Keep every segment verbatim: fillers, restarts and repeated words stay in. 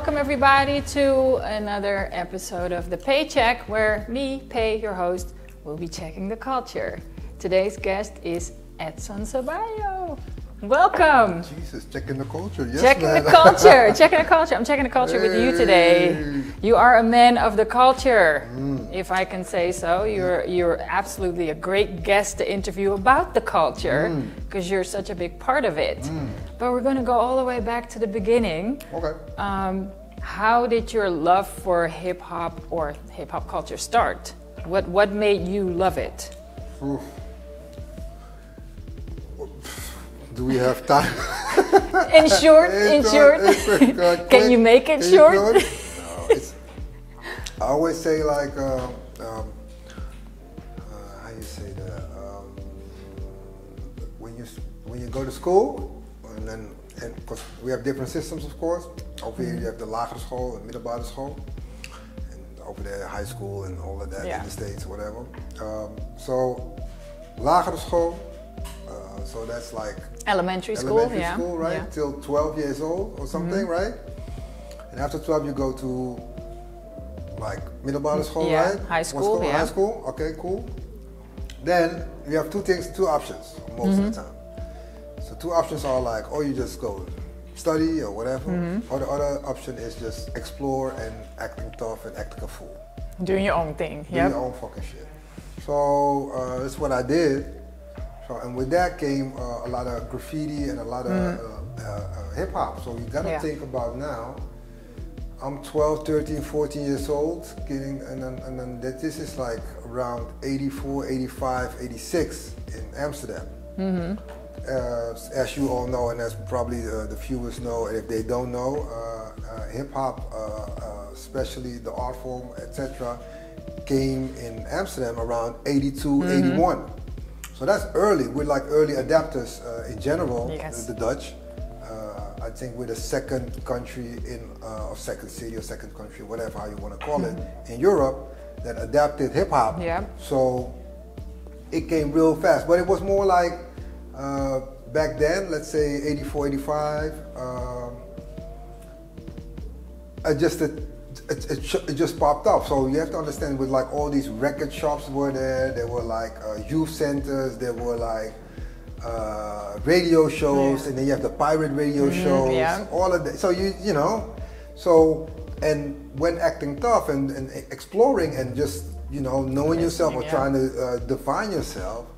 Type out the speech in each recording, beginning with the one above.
welcome everybody to another episode of The Paycheck, where me, Pay, your host, will be checking the culture. Today's guest is Edson Sabajo. Welcome. Jesus, checking the culture. Yes, checking man. the culture. Checking the culture. I'm checking the culture hey. with you today. You are a man of the culture, mm. if I can say so. You're you're absolutely a great guest to interview about the culture because mm. you're such a big part of it. Mm. But we're going to go all the way back to the beginning. Okay. Um, how did your love for hip hop or hip hop culture start? What what made you love it? Oof. Do we have time? In short, in short. Can you make it short? No, it's, I always say like, um, um, uh, how you say that? Um, when you when you go to school, and then and because we have different systems, of course. Over here, you have the lagere school and middelbare school, and over there high school and all of that yeah. in the States, whatever. Um, so lagere school. Uh, so that's like elementary school, elementary yeah. school, right? Yeah. Till twelve years old or something, mm-hmm. right? And after twelve, you go to like middelbare school, yeah. right? High school, school yeah. High school, okay, cool. Then you have two things, two options most mm-hmm. of the time. So two options are like, or you just go study or whatever, mm-hmm. or the other option is just explore and acting tough and acting a fool. Doing your own thing, yeah. Doing your own fucking shit. So uh, that's what I did. And with that came uh, a lot of graffiti and a lot of mm. uh, uh, hip hop. So you gotta yeah. think about now, I'm twelve, thirteen, fourteen years old, getting, and then, and then this is like around eighty-four, eighty-five, eighty-six in Amsterdam. Mm-hmm. uh, as you all know, and as probably uh, the viewers know, and if they don't know, uh, uh, hip hop, uh, uh, especially the art form, et cetera, came in Amsterdam around eighty-two, eighty-one. So that's early. We're like early adapters uh, in general, yes. the, the Dutch. Uh, I think we're the second country in, uh, or second city or second country, whatever how you want to call it, in Europe that adapted hip hop. Yeah. So it came real fast, but it was more like uh, back then, let's say eighty-four, eighty-five, um, adjusted. It, it, it just popped up. So you have to understand with like all these record shops were there, there were like uh, youth centers, there were like uh, radio shows, yeah. and then you have the pirate radio mm, shows, yeah. all of that. So you, you know, so, and when acting tough and, and exploring and just, you know, knowing Amazing, yourself or yeah. trying to uh, define yourself,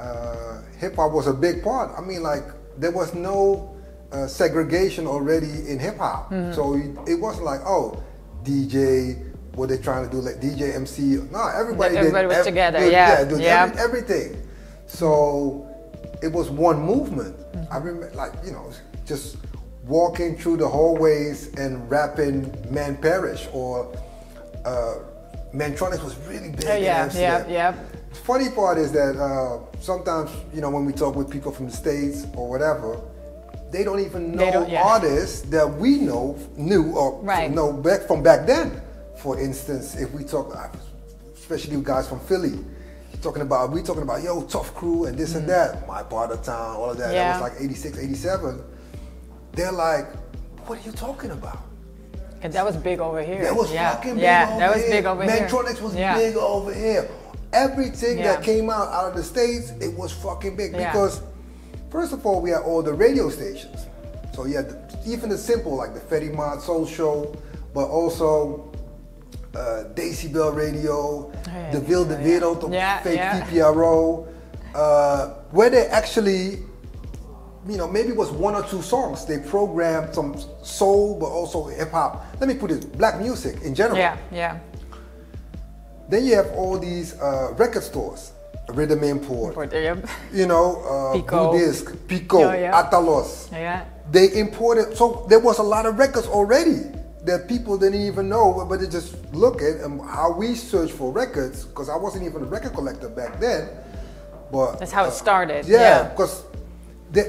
uh, hip hop was a big part. I mean, like there was no uh, segregation already in hip hop. Mm-hmm. So it, it wasn't like, oh, D J, what they trying to do, like D J, M C, no, everybody, everybody did, was ev together, did, yeah, yeah, did yeah. Every, everything. So it was one movement. Mm-hmm. I remember, like you know, just walking through the hallways and rapping Man Parrish or uh, Mantronix was really big. Oh, yeah, yeah, yeah. The funny part is that uh, sometimes you know when we talk with people from the States or whatever. They don't even know don't, yeah. artists that we know knew or right. know back from back then. For instance, if we talk, especially guys from Philly, talking about we talking about yo Tough Crew and this mm. and that, my part of town, all of that. Yeah. That was like eighty-six, eighty-seven. They're like, what are you talking about? And that was big over here. That was yeah. fucking big yeah, over that was here. Big over Mantronix here. Mantronix was yeah. big over here. Everything yeah. that came out out of the States, it was fucking big yeah. because. First of all, we had all the radio stations. So you had the, even the simple, like the Fetty Mod Soul Show, but also uh, Decibel Radio, hey, De Ville De Vito, yeah. the yeah, fake yeah. T P R O, uh, where they actually, you know, maybe it was one or two songs. They programmed some soul, but also hip hop. Let me put it, black music in general. Yeah, yeah. Then you have all these uh, record stores. Rhythm import, import yep. you know, uh, Pico. Blue Disc, Pico, oh, yeah. Atalos. Yeah. They imported, so there was a lot of records already that people didn't even know, but they just look at and how we search for records, because I wasn't even a record collector back then. But that's how uh, it started. Yeah, because yeah.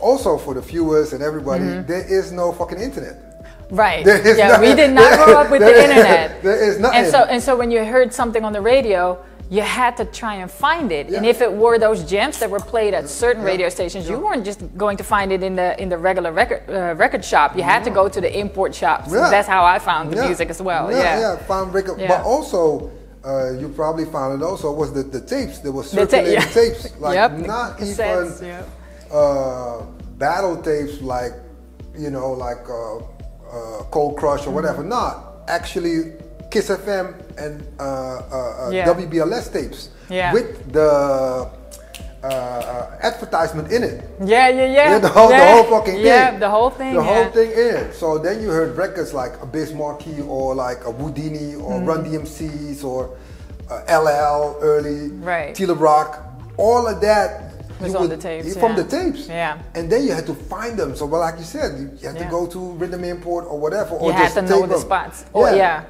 also for the viewers and everybody, mm-hmm. there is no fucking internet. Right. Yeah, nothing. We did not grow up with the internet. There is nothing. And so, and so when you heard something on the radio, you had to try and find it. Yeah. And if it were those jams that were played at certain yeah. radio stations, yeah. you weren't just going to find it in the in the regular record uh, record shop. You had yeah. to go to the import shops. Yeah. That's how I found the yeah. music as well. Yeah, yeah, yeah. found record, yeah. but also. Uh, you probably found it also was the, the tapes that were circulating ta yeah. tapes, like yep. not even yep. uh, battle tapes like, you know, like uh, uh, Cold Crush or whatever, mm. not actually Kiss F M and uh, uh, yeah. W B L S tapes yeah. with the uh, advertisement in it. Yeah, yeah, yeah. The whole, yeah. the whole fucking thing. Yeah, the whole thing. The yeah. whole thing in. So then you heard records like a Biz Markie or like a Whodini or mm. Run D M C's or uh, L L early, right. Tela Rock, all of that. Was you on would, the tapes, from yeah. the tapes. Yeah. And then you had to find them. So, well, like you said, you, you had yeah. to go to Rhythm Import or whatever. Or you just had to know them. the spots. Oh, yeah. yeah.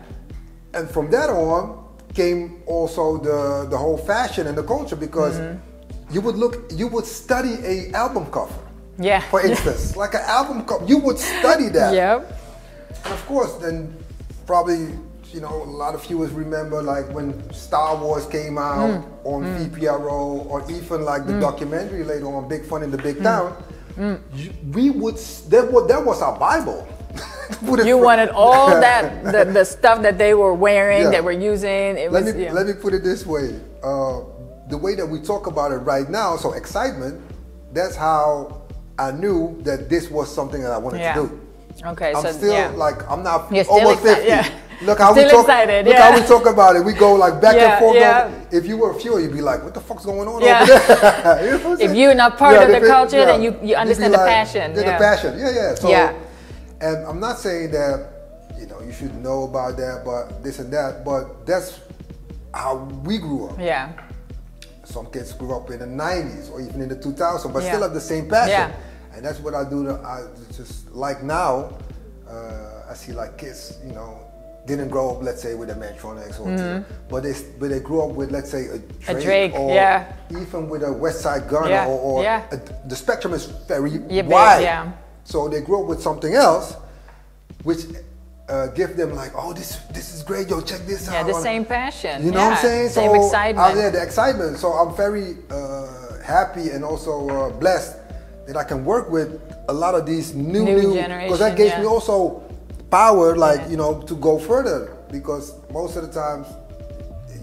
And from that on came also the, the whole fashion and the culture, because mm. you would look, you would study a album cover. Yeah. For instance, yeah. like an album cover, you would study that. Yep. And of course, then probably, you know, a lot of viewers remember like when Star Wars came out mm. on mm. V P R O, or even like the mm. documentary later on, Big Fun in the Big mm. Town. Mm. You, we would, that was, that was our Bible. You wanted all that, the, the stuff that they were wearing, yeah. that were using. It let, was, me, yeah. let me put it this way. Uh, The way that we talk about it right now, so excitement, that's how I knew that this was something that I wanted yeah. to do. Okay, I'm so still yeah. like, I'm not You're almost fifty. Yeah. Look, how we, talk, excited, look yeah. how we talk about it. We go like back yeah, and forth. Yeah. If you were a viewer, you'd be like, what the fuck's going on yeah. over there? You know, if you're not part yeah, of the it, culture, yeah. then you, you understand the like, passion. Yeah. The passion, yeah, yeah. So, yeah. And I'm not saying that, you know, you should know about that, but this and that, but that's how we grew up. Yeah. Some kids grew up in the nineties or even in the two thousands, but yeah. still have the same passion. Yeah. And that's what I do. To, I just like now, uh, I see like kids, you know, didn't grow up, let's say, with a Mantronix or mm-hmm. two, but they but they grew up with, let's say, a Drake, a Drake or yeah. even with a West Side Gunn yeah. or, or yeah. a, the spectrum is very yeah, wide. Big, yeah. So they grew up with something else, which. Uh, give them like, oh, this this is great, yo, check this yeah, out. Yeah, the same passion. You know yeah, what I'm saying? So same excitement. I, yeah, the excitement. So I'm very uh, happy and also uh, blessed that I can work with a lot of these new, new, new generation. Because that gave yeah. me also power, like, yeah. you know, to go further. Because most of the times,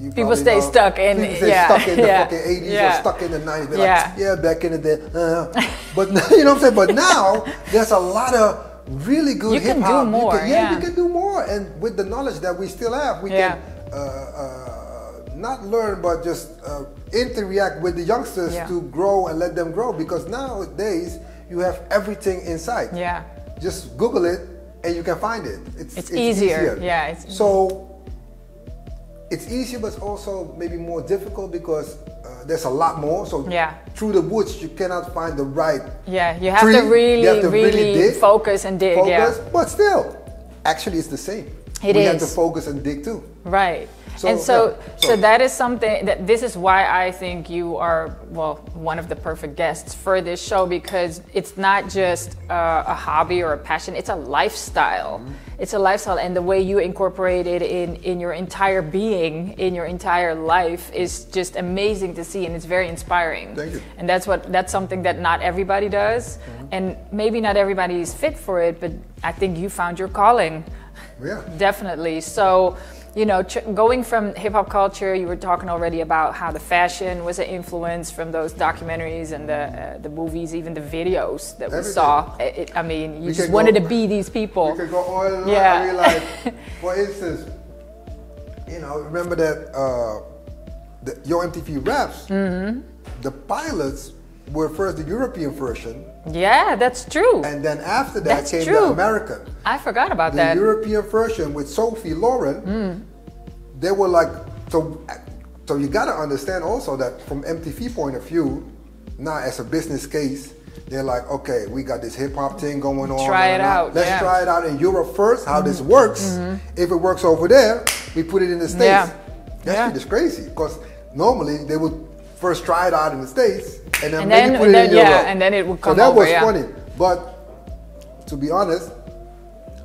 you people stay know, stuck in, people stay yeah, stuck in the yeah, fucking eighties yeah. or stuck in the nineties. They're yeah. like, yeah, back in the day. Uh, but, you know what I'm saying? But now, there's a lot of really good you hip can hop. Do more, you can, yeah, yeah, we can do more, and with the knowledge that we still have, we yeah. can uh, uh, not learn, but just uh, interact with the youngsters yeah. to grow and let them grow. Because nowadays you have everything inside. Yeah, just Google it, and you can find it. It's, it's, it's easier. easier. Yeah. It's so it's easier, but also maybe more difficult because. There's a lot more, so yeah. through the woods you cannot find the right Yeah, you have tree. to really, have to really, really dig, focus and dig, focus, yeah. But still, actually it's the same. It we is. have to focus and dig too. Right. So, and so, yeah, so, so that is something, that this is why I think you are, well, one of the perfect guests for this show, because it's not just uh, a hobby or a passion, it's a lifestyle. Mm-hmm. It's a lifestyle, and the way you incorporate it in, in your entire being, in your entire life, is just amazing to see, and it's very inspiring. Thank you. And that's, what, that's something that not everybody does, mm-hmm. and maybe not everybody is fit for it, but I think you found your calling. Yeah. Definitely. So. You know, going from hip-hop culture, you were talking already about how the fashion was an influence from those documentaries and the uh, the movies, even the videos that Everything. we saw. It, I mean, you we just wanted go, to be these people. We could go on and on. Yeah. I mean, like, for instance, you know, remember that uh, the, Yo M T V Raps, mm-hmm. the pilots were first the European version. Yeah, that's true. And then after that that's came true. the American. I forgot about the that. The European version with Sophie Loren, mm. they were like, so So you gotta understand also that from M T V point of view, now as a business case, they're like, okay, we got this hip hop thing going on. Try it out. Let's yeah. try it out in Europe first, how mm. this works. Mm-hmm. If it works over there, we put it in the States. Yeah. That yeah. shit is crazy, because normally they would first try it out in the States, and then, and then put it then, in Europe. Yeah, and then it would come so over, that was yeah. funny. But to be honest,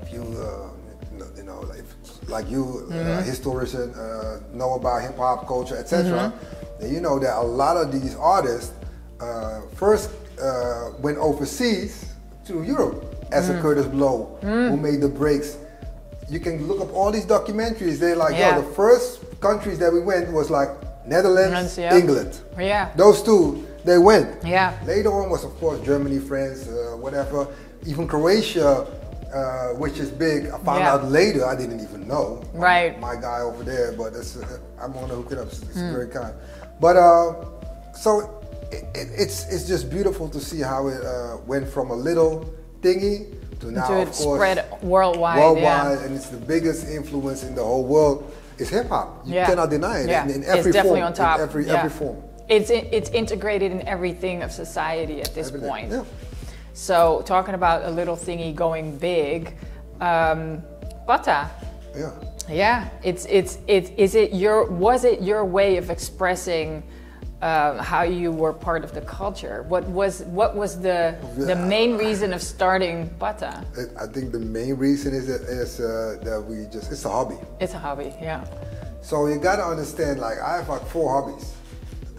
if you, uh, you know, like, like you, mm-hmm. uh, historian, uh, know about hip hop culture, et cetera. Mm-hmm. You know that a lot of these artists uh, first uh, went overseas to Europe, as mm-hmm. a Curtis Blow, mm-hmm. who made the breaks. You can look up all these documentaries. They're like, yeah. yo, the first countries that we went was like Netherlands, yeah. England. Yeah. Those two, they went. Yeah. Later on was, of course, Germany, France, uh, whatever. Even Croatia, uh, which is big. I found yeah. out later, I didn't even know. Right. My, my guy over there, but that's, uh, I'm going to hook it up. It's, it's mm. very kind. But uh, so it, it, it's, it's just beautiful to see how it uh, went from a little thingy to now, to of course, spread worldwide. Worldwide, yeah. And it's the biggest influence in the whole world. It's hip hop. You yeah. cannot deny it. Yeah. In, in every it's definitely form, on top. In every, yeah. every form. It's it's integrated in everything of society at this everything. point. Yeah. So talking about a little thingy going big, um, Patta. Yeah. Yeah. It's it's it is it your was it your way of expressing Uh, how you were part of the culture? What was what was the the main reason of starting Patta? I think the main reason is that, is, uh, that we just it's a hobby. It's a hobby, yeah. So you gotta understand. Like I have like four hobbies.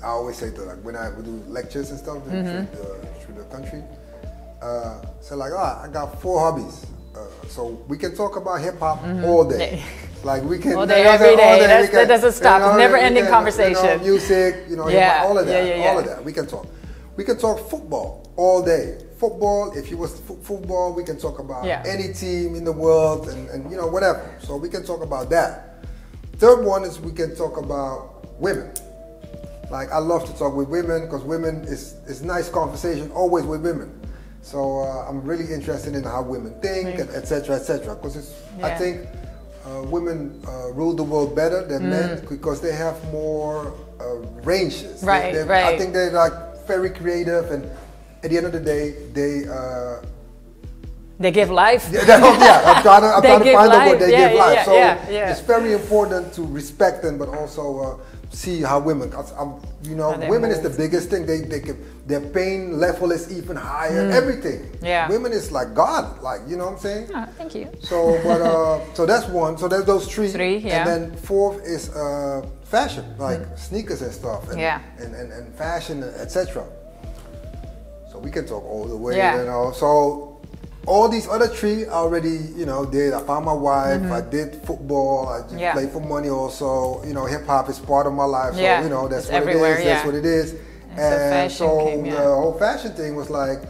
I always say that like when I do lectures and stuff mm-hmm. through, the, through the country. Uh, so like, oh, I got four hobbies. Uh, so we can talk about hip hop mm-hmm. all day. Like we can all day, every day. All day. That's, can, that doesn't stop. You know, it's never-ending can, conversation. You know, music, you know, yeah. all of that, yeah, yeah, yeah. all of that. We can talk. We can talk football all day. Football. If you was f football, we can talk about yeah. any team in the world, and, and you know whatever. So we can talk about that. Third one is we can talk about women. Like I love to talk with women because women is is nice conversation always with women. So uh, I'm really interested in how women think, et cetera, et cetera. Because it's yeah. I think. Uh, women uh, rule the world better than mm. men because they have more uh, ranges. Right, they, right. I think they're like very creative, and at the end of the day, they uh, they give life. They, they, oh, yeah, I'm trying to, I'm trying to find life. the word. They yeah, give yeah, life. Yeah, so yeah, yeah. it's very important to respect them, but also uh, see how women. I'm, you know, women moves. is the biggest thing. They they can, their pain level is even higher. Mm. Everything. Yeah. Women is like God. Like you know what I'm saying. Oh, thank you. So but uh, so that's one. So there's those three. Three. Yeah. And then fourth is uh, fashion, like mm. sneakers and stuff. And, yeah. And and and fashion, et cetera. So we can talk all the way. Yeah. You know. So. All these other three I already, you know, did. I found my wife, mm-hmm. I did football, I just yeah. played for money also. You know, hip hop is part of my life, so yeah. you know, that's it's what it is, yeah. that's what it is. And, and so, so the yeah. whole fashion thing was like,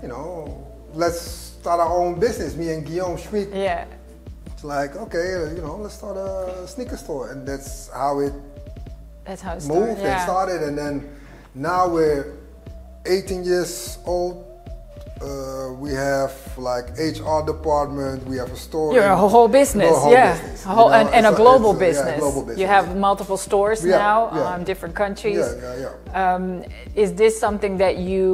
you know, let's start our own business, me and Guillaume Schmidt. Yeah. It's like, okay, you know, let's start a sneaker store. And that's how it, that's how it moved yeah. and started. And then now we're eighteen years old. Uh, we have like H R department. We have a store. You're a whole business, no, a whole yeah, business, a whole, you know? and, and a, a, global a, yeah, a global business. You have multiple stores yeah, now yeah. on different countries. Yeah, yeah, yeah. Um, is this something that you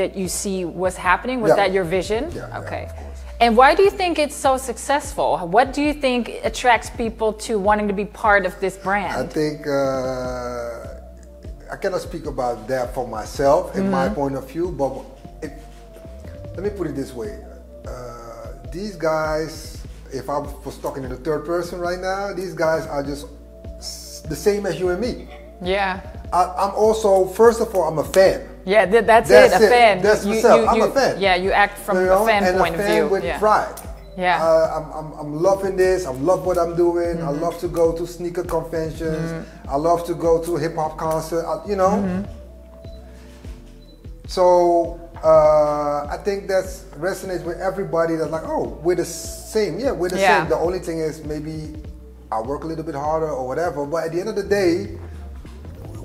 that you see was happening? Was yeah. that your vision? Yeah, okay. Yeah, and why do you think it's so successful? What do you think attracts people to wanting to be part of this brand? I think. Uh, I cannot speak about that for myself in mm-hmm. my point of view, but. Let me put it this way, uh, these guys, if I was talking in the third person right now, these guys are just the same as you and me. Yeah. I, I'm also, first of all, I'm a fan. Yeah, th that's, that's it, a it. fan. That's you, myself, you, I'm you, a fan. Yeah, you act from you know? a fan and point a fan of view. with yeah. pride. Yeah. Uh, I'm, I'm, I'm loving this, I love what I'm doing, mm-hmm. I love to go to sneaker conventions, mm-hmm. I love to go to hip hop concert, you know? Mm-hmm. So, Uh, I think that resonates with everybody. That's like, oh, we're the same. Yeah, we're the yeah. same. The only thing is maybe I work a little bit harder or whatever. But at the end of the day,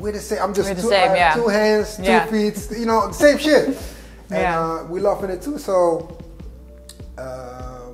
we're the same. I'm just two, same, yeah. two hands, two yeah. feet. You know, same shit. And yeah. uh, we're loving it too. So um,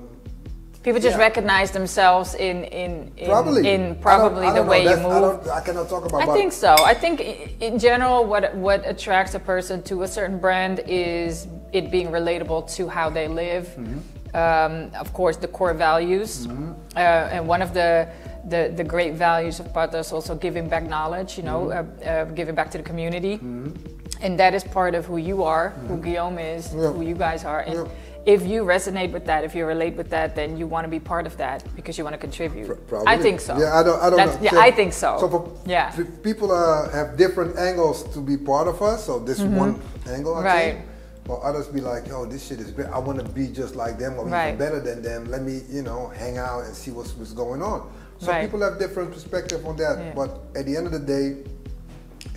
people just yeah. recognize themselves in in in probably, in probably I don't, I don't the way you move. I, don't, I cannot talk about. I think so. I think in general, what what attracts a person to a certain brand is it being relatable to how they live. Mm-hmm. Um, of course, the core values, mm-hmm. uh, and one of the, the the great values of Patta is also giving back knowledge. You know, mm-hmm. uh, uh, giving back to the community. Mm-hmm. And that is part of who you are, mm-hmm. who Guillaume is, yeah. who you guys are. And yeah. if you resonate with that, if you relate with that, then you want to be part of that because you want to contribute. Probably. I think so. Yeah, I don't, I don't know. Yeah, so, I think so. So for yeah. people uh, have different angles to be part of us. So this mm-hmm. one angle, I right. think. Or others be like, yo, this shit is great. I want to be just like them or right. even better than them. Let me, you know, hang out and see what's, what's going on. So right. people have different perspective on that. Yeah. But at the end of the day,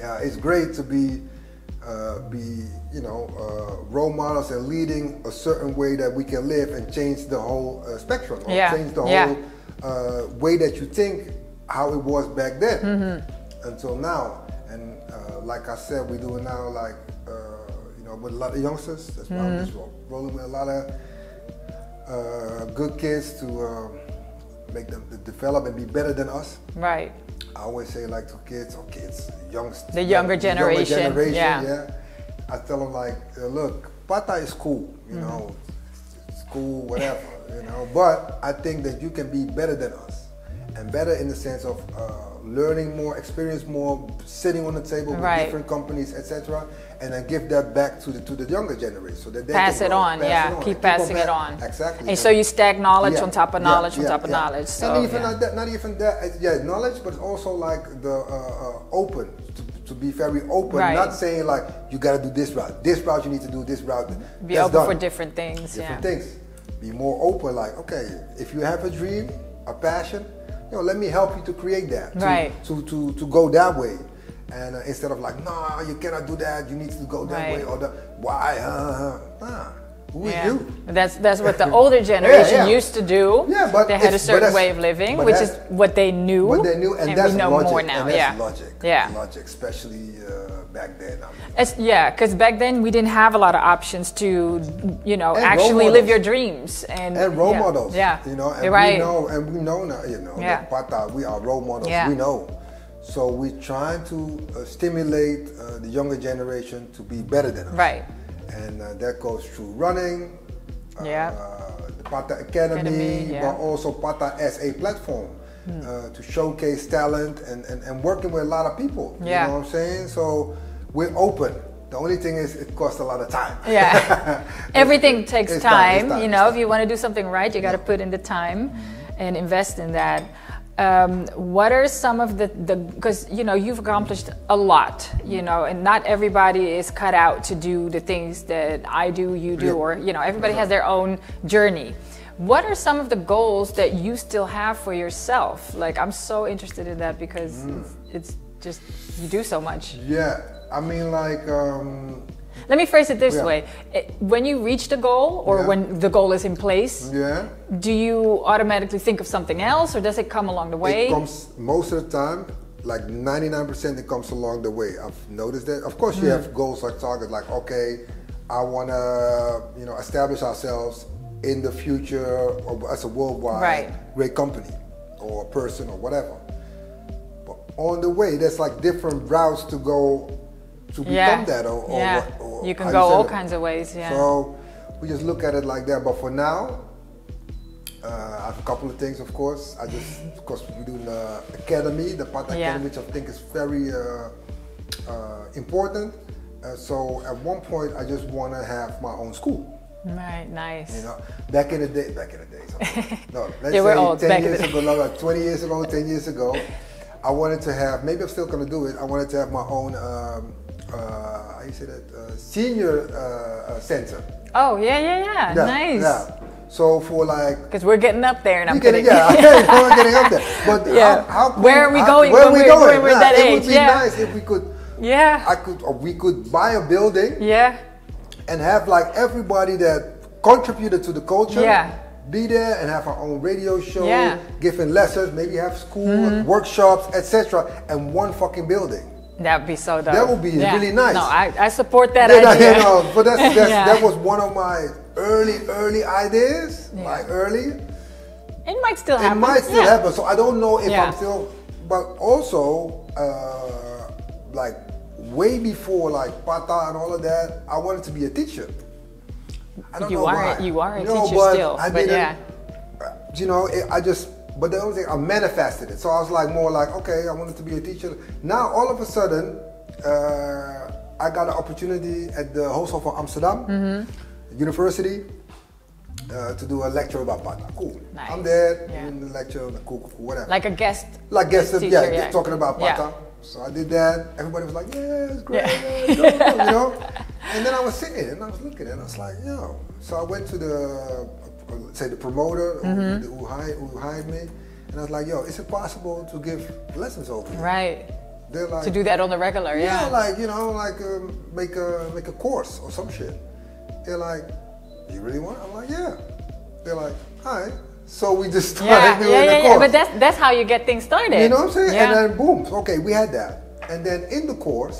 uh, it's great to be, uh, be you know, uh, role models and leading a certain way that we can live and change the whole uh, spectrum. Or yeah. change the yeah. whole uh, way that you think, how it was back then mm-hmm. until now. And uh, like I said, we do it now like, with a lot of youngsters, that's why mm-hmm. I'm just rolling with a lot of uh, good kids to uh, make them to develop and be better than us. Right. I always say like to kids, or kids, youngsters. The younger young, generation. The younger generation, yeah. yeah. I tell them like, look, Patta is cool, you mm-hmm. know, it's cool, whatever, you know, but I think that you can be better than us. And better in the sense of uh, learning more, experience more, sitting on the table with right. different companies, et cetera, and then give that back to the to the younger generation so that they pass can it grow, on, pass yeah, it on. keep and passing keep on it back. on exactly. And, and so you stack knowledge yeah, on top of knowledge yeah, on top yeah, of yeah. knowledge. So not even yeah. like that, not even that, yeah, knowledge, but also like the uh, uh, open to, to be very open, right. not saying like you got to do this route, this route you need to do this route. Be That's open done. for different things. Different yeah. things. Be more open. Like okay, if you have a dream, a passion. You know, let me help you to create that, to, right. to, to, to go that way. And uh, instead of like, nah, you cannot do that, you need to go that right. way, or the, why, uh, nah, who yeah. is you? That's, that's what the older generation yeah, yeah. used to do. Yeah, but they had a certain way of living, which is what they knew, what they knew and, and that's we know logic, more now. And that's yeah. logic, yeah. logic, especially uh, back then. I mean, it's, yeah, because back then we didn't have a lot of options to, you know, actually live your dreams. And, and role yeah. models, yeah. you know, and right. we know, and we know now, you know, yeah. that Patta, we are role models, yeah. we know. So we're trying to uh, stimulate uh, the younger generation to be better than us. Right. And uh, that goes through running, uh, yeah. uh, the Patta Academy, Academy yeah. but also Patta as a platform mm. uh, to showcase talent and, and, and working with a lot of people, yeah. you know what I'm saying? So we're open. The only thing is it costs a lot of time. Yeah, everything takes time, time, you know, if you want to do something right, you got to yeah. put in the time and invest in that. Um, what are some of the, the, because you know, you've accomplished a lot, you know, and not everybody is cut out to do the things that I do, you do, or, you know, everybody has their own journey. What are some of the goals that you still have for yourself? Like, I'm so interested in that because mm. it's, it's just, you do so much. Yeah, I mean like, um, let me phrase it this yeah. way. When you reach the goal or yeah. when the goal is in place, yeah. do you automatically think of something else or does it come along the way? It comes most of the time, like ninety-nine percent it comes along the way. I've noticed that. Of course you mm. have goals like targets, like, okay, I want to, you know, establish ourselves in the future as a worldwide right. great company or person or whatever. But on the way, there's like different routes to go to become yeah. that or, or, yeah. what, or you can go all kinds of ways yeah so we just look at it like that. But for now uh, I have a couple of things, of course. I just of course we do the academy, the Patta yeah. Academy, which I think is very uh, uh, important. Uh, so at one point I just want to have my own school. Right, nice. You know, back in the day, back in the days. No, let's yeah, we're say old. ten back years ago, no, like twenty years ago, ten years ago, I wanted to have. Maybe I'm still gonna do it. I wanted to have my own. Um, Uh, how you say that? Uh, senior uh, uh, center. Oh yeah, yeah, yeah, yeah nice. Yeah. So for like, because we're getting up there, and I'm getting kidding. yeah, okay, we're getting up there. But yeah. how, how could, where are we going? How, where are we going? Where we're yeah, that it age. Would be yeah. nice if we could. Yeah. I could, or we could buy a building. Yeah. And have like everybody that contributed to the culture. Yeah. Be there and have our own radio show, yeah. giving lessons, maybe have school mm-hmm. workshops, et cetera, and one fucking building. That would be so dope. That would be yeah. really nice. No, I, I support that yeah, idea. You know, but that's, that's, yeah. that was one of my early, early ideas, yeah. like early. It might still happen. It might still yeah. happen. So I don't know if yeah. I'm still, but also uh, like way before like Patta and all of that, I wanted to be a teacher. I don't you know are, why. You are a you know, teacher but still, I but yeah. You know, it, I just, but the only thing, I manifested it. So I was like more like, okay, I wanted to be a teacher. Now all of a sudden, uh, I got an opportunity at the Hochschule van Amsterdam mm-hmm. University uh, to do a lecture about Patta. Cool. Nice. I'm there yeah. doing the lecture. Cool, cool, cool, whatever. Like a guest. Like guest, teacher, yeah, yeah, talking about Patta. Yeah. So I did that. Everybody was like, "Yeah, it's great." Yeah. You know, you know. And then I was sitting and I was looking and I was like, "Yo." So I went to the, uh, say the promoter mm-hmm. who, who, hired, who hired me, and I was like, "Yo, is it possible to give lessons over here?" Right. They're like, to do that on the regular, yeah. Yeah, like, you know, like um, make a make a course or some shit. They're like, "You really want it?" I'm like, "Yeah." They're like, "All right." So we just started yeah, doing yeah, the yeah, course. Yeah, but that's that's how you get things started. You know what I'm saying? Yeah. And then boom, okay, we had that. And then in the course,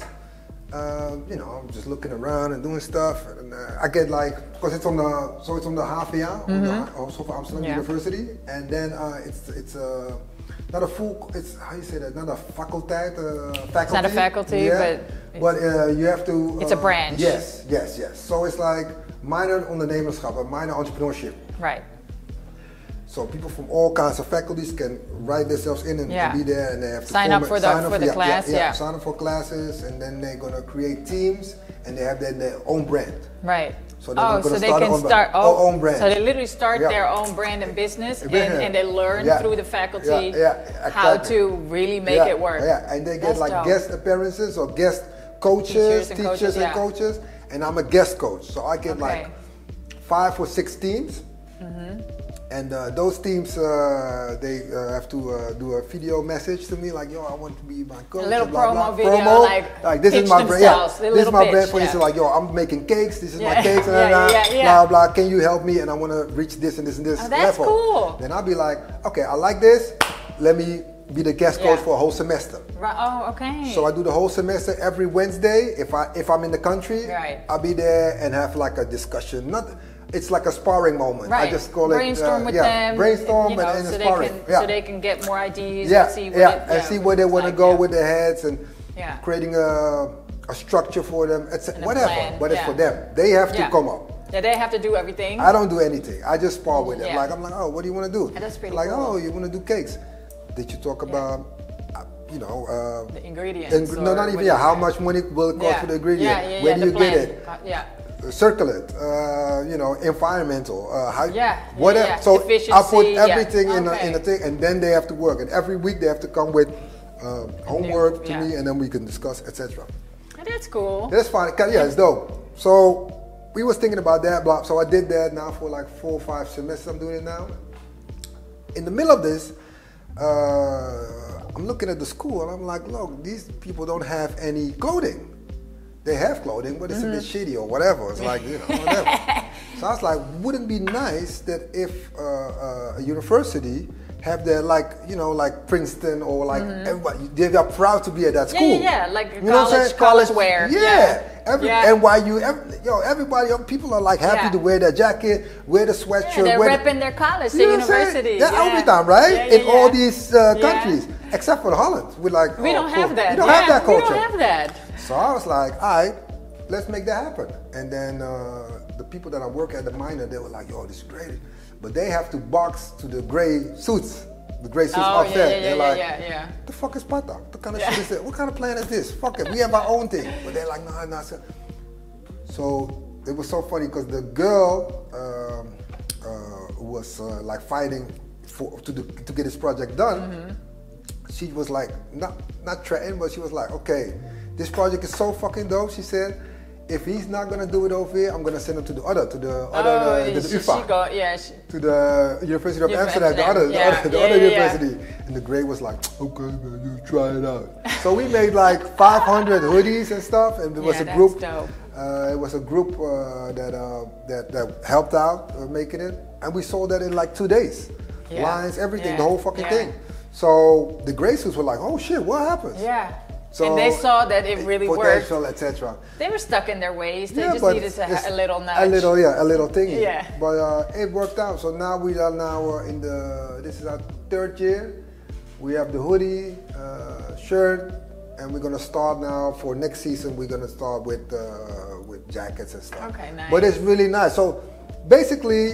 uh, you know, I'm just looking around and doing stuff, and uh, I get like, because it's on the so it's on the H V A, mm-hmm. also for Amsterdam yeah. University, and then uh, it's it's a uh, not a full, it's, how you say that, not a faculteit, uh, faculty. It's not a faculty, yeah. but... It's, but uh, you have to... Uh, it's a branch. Yes, yes, yes. So it's like minor ondernemerschap, minor entrepreneurship. Right. So people from all kinds of faculties can write themselves in and yeah. be there, and they have to sign up for the, sign up for the yeah, class, yeah, yeah. yeah. Sign up for classes, and then they're going to create teams, and they have their, their own brand. Right. So oh, so they start can start oh, own brand. So they literally start yeah. their own brand and business, and, and they learn yeah. through the faculty yeah. Yeah. Exactly. how to really make yeah. it work. Yeah, and they get That's like dope. guest appearances or guest coaches, teachers and, teachers coaches, and yeah. coaches, and I'm a guest coach. So I get okay. like five or six teams, mm-hmm. and uh, those teams uh, they uh, have to uh, do a video message to me like, "Yo, I want to be my coach." A little blah, promo blah, video, promo. like, like this is my brand. Yeah. This is my pitch, brand for yeah. you. So like, "Yo, I'm making cakes. This is yeah. my cakes. Blah, yeah, blah, yeah, yeah. blah blah. Can you help me? And I want to reach this and this and this oh, that's level." Cool. Then I'll be like, "Okay, I like this. Let me be the guest coach yeah. for a whole semester." Right. Oh, okay. So I do the whole semester every Wednesday. If I if I'm in the country, right. I'll be there and have like a discussion. Not. It's like a sparring moment. Right. I just call brainstorm it. Brainstorm uh, with yeah, them. Brainstorm you know, and, and so sparring. They can, yeah. So they can get more ideas yeah. and see where yeah. they, yeah, and see where they want to like, go yeah. with their heads and yeah. creating a, a structure for them. It's whatever, plan. but it's yeah. for them. They have to yeah. come up. Yeah, they have to do everything. I don't do anything. I just spar with them. Yeah. Like I'm like, "Oh, what do you want to do?" And that's pretty like, cool. "Oh, you want to do cakes? Did you talk about, yeah. uh, you know, uh, the ingredients? Ing no, not even. Yeah, how much money will it cost yeah. for the ingredient? Yeah, yeah, where yeah, do you get it? Yeah." Circulate, uh, you know, environmental, uh, how, yeah, whatever. Yeah, yeah. So efficiency, I put everything yeah. in okay. a, in a thing, and then they have to work. And every week they have to come with uh, homework yeah. to me, and then we can discuss, et cetera. That's cool. That's fine. Yeah, it's dope. So we was thinking about that. Blah. So I did that now for like four or five semesters. I'm doing it now. In the middle of this, uh, I'm looking at the school, and I'm like, "Look, these people don't have any clothing. They have clothing, but it's mm-hmm. a bit shitty or whatever." It's like, you know, whatever. So I was like, wouldn't it be nice that if uh, uh, a university have their, like, you know, like Princeton or like mm-hmm. everybody, they are proud to be at that school. Yeah, yeah, yeah. Like you college, college wear. Yeah. yeah. Every, yeah. N Y U, every, yo, everybody, people are like happy yeah. to wear their jacket, wear the sweatshirt. Yeah, they're wear repping the, their college, their university. That's yeah. every time, right? Yeah, yeah, in yeah. all these uh, countries, yeah. except for Holland. We're like, we oh, don't cool. have that. We don't yeah, have that culture. We don't have that. So I was like, "All right, let's make that happen." And then uh, the people that I work at the minor, they were like, "Yo, this is great." But they have to box to the gray suits, the gray suits oh, upstairs. Yeah, yeah, they're yeah, like, yeah, yeah. "The fuck is Patta? What kind of yeah. shit is this? What kind of plan is this? Fuck it, we have our own thing." But they're like, "No, no." So it was so funny because the girl um, uh, was uh, like fighting for to do, to get this project done. Mm-hmm. She was like, not not threatened, but she was like, "Okay. This project is so fucking dope," she said. "If he's not gonna do it over here, I'm gonna send him to the other, to the other, oh, the, the she, U F A, she got, yeah, she, to the University of Amsterdam, Amsterdam, the other, yeah. the other, the yeah, other yeah, university." Yeah. And the grade was like, "Okay, man, you try it out." So we made like five hundred hoodies and stuff, and there was yeah, a group. Uh, it was a group uh, that, uh, that that helped out uh, making it, and we sold that in like two days. Yeah. Lines, everything, yeah. the whole fucking yeah. thing. So the grade suits were like, "Oh shit, what happens?" Yeah. So and they saw that it really worked. et cetera. They were stuck in their ways. They yeah, just needed a, a little nudge. A little, yeah, a little thingy. Yeah. But uh, it worked out. So now we are now uh, in the. This is our third year. We have the hoodie, uh, shirt, and we're gonna start now for next season. We're gonna start with uh, with jackets and stuff. Okay, nice. But it's really nice. So basically,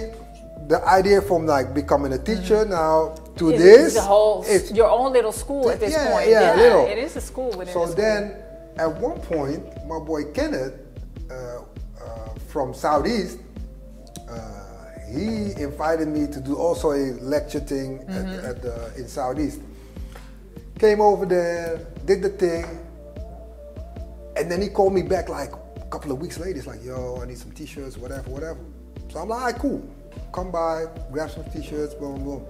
the idea from like becoming a teacher mm-hmm. now to it's, this, it's, the whole, it's your own little school at this yeah, point. Yeah, yeah, little. It is a school within. So a school. Then At one point, my boy Kenneth uh, uh, from Southeast, uh, he invited me to do also a lecture thing mm-hmm. at, at the, in Southeast. Came over there, did the thing, and then he called me back like a couple of weeks later. He's like, yo, I need some t-shirts, whatever, whatever. So I'm like, all right, cool. Come by, grab some t-shirts, boom, boom.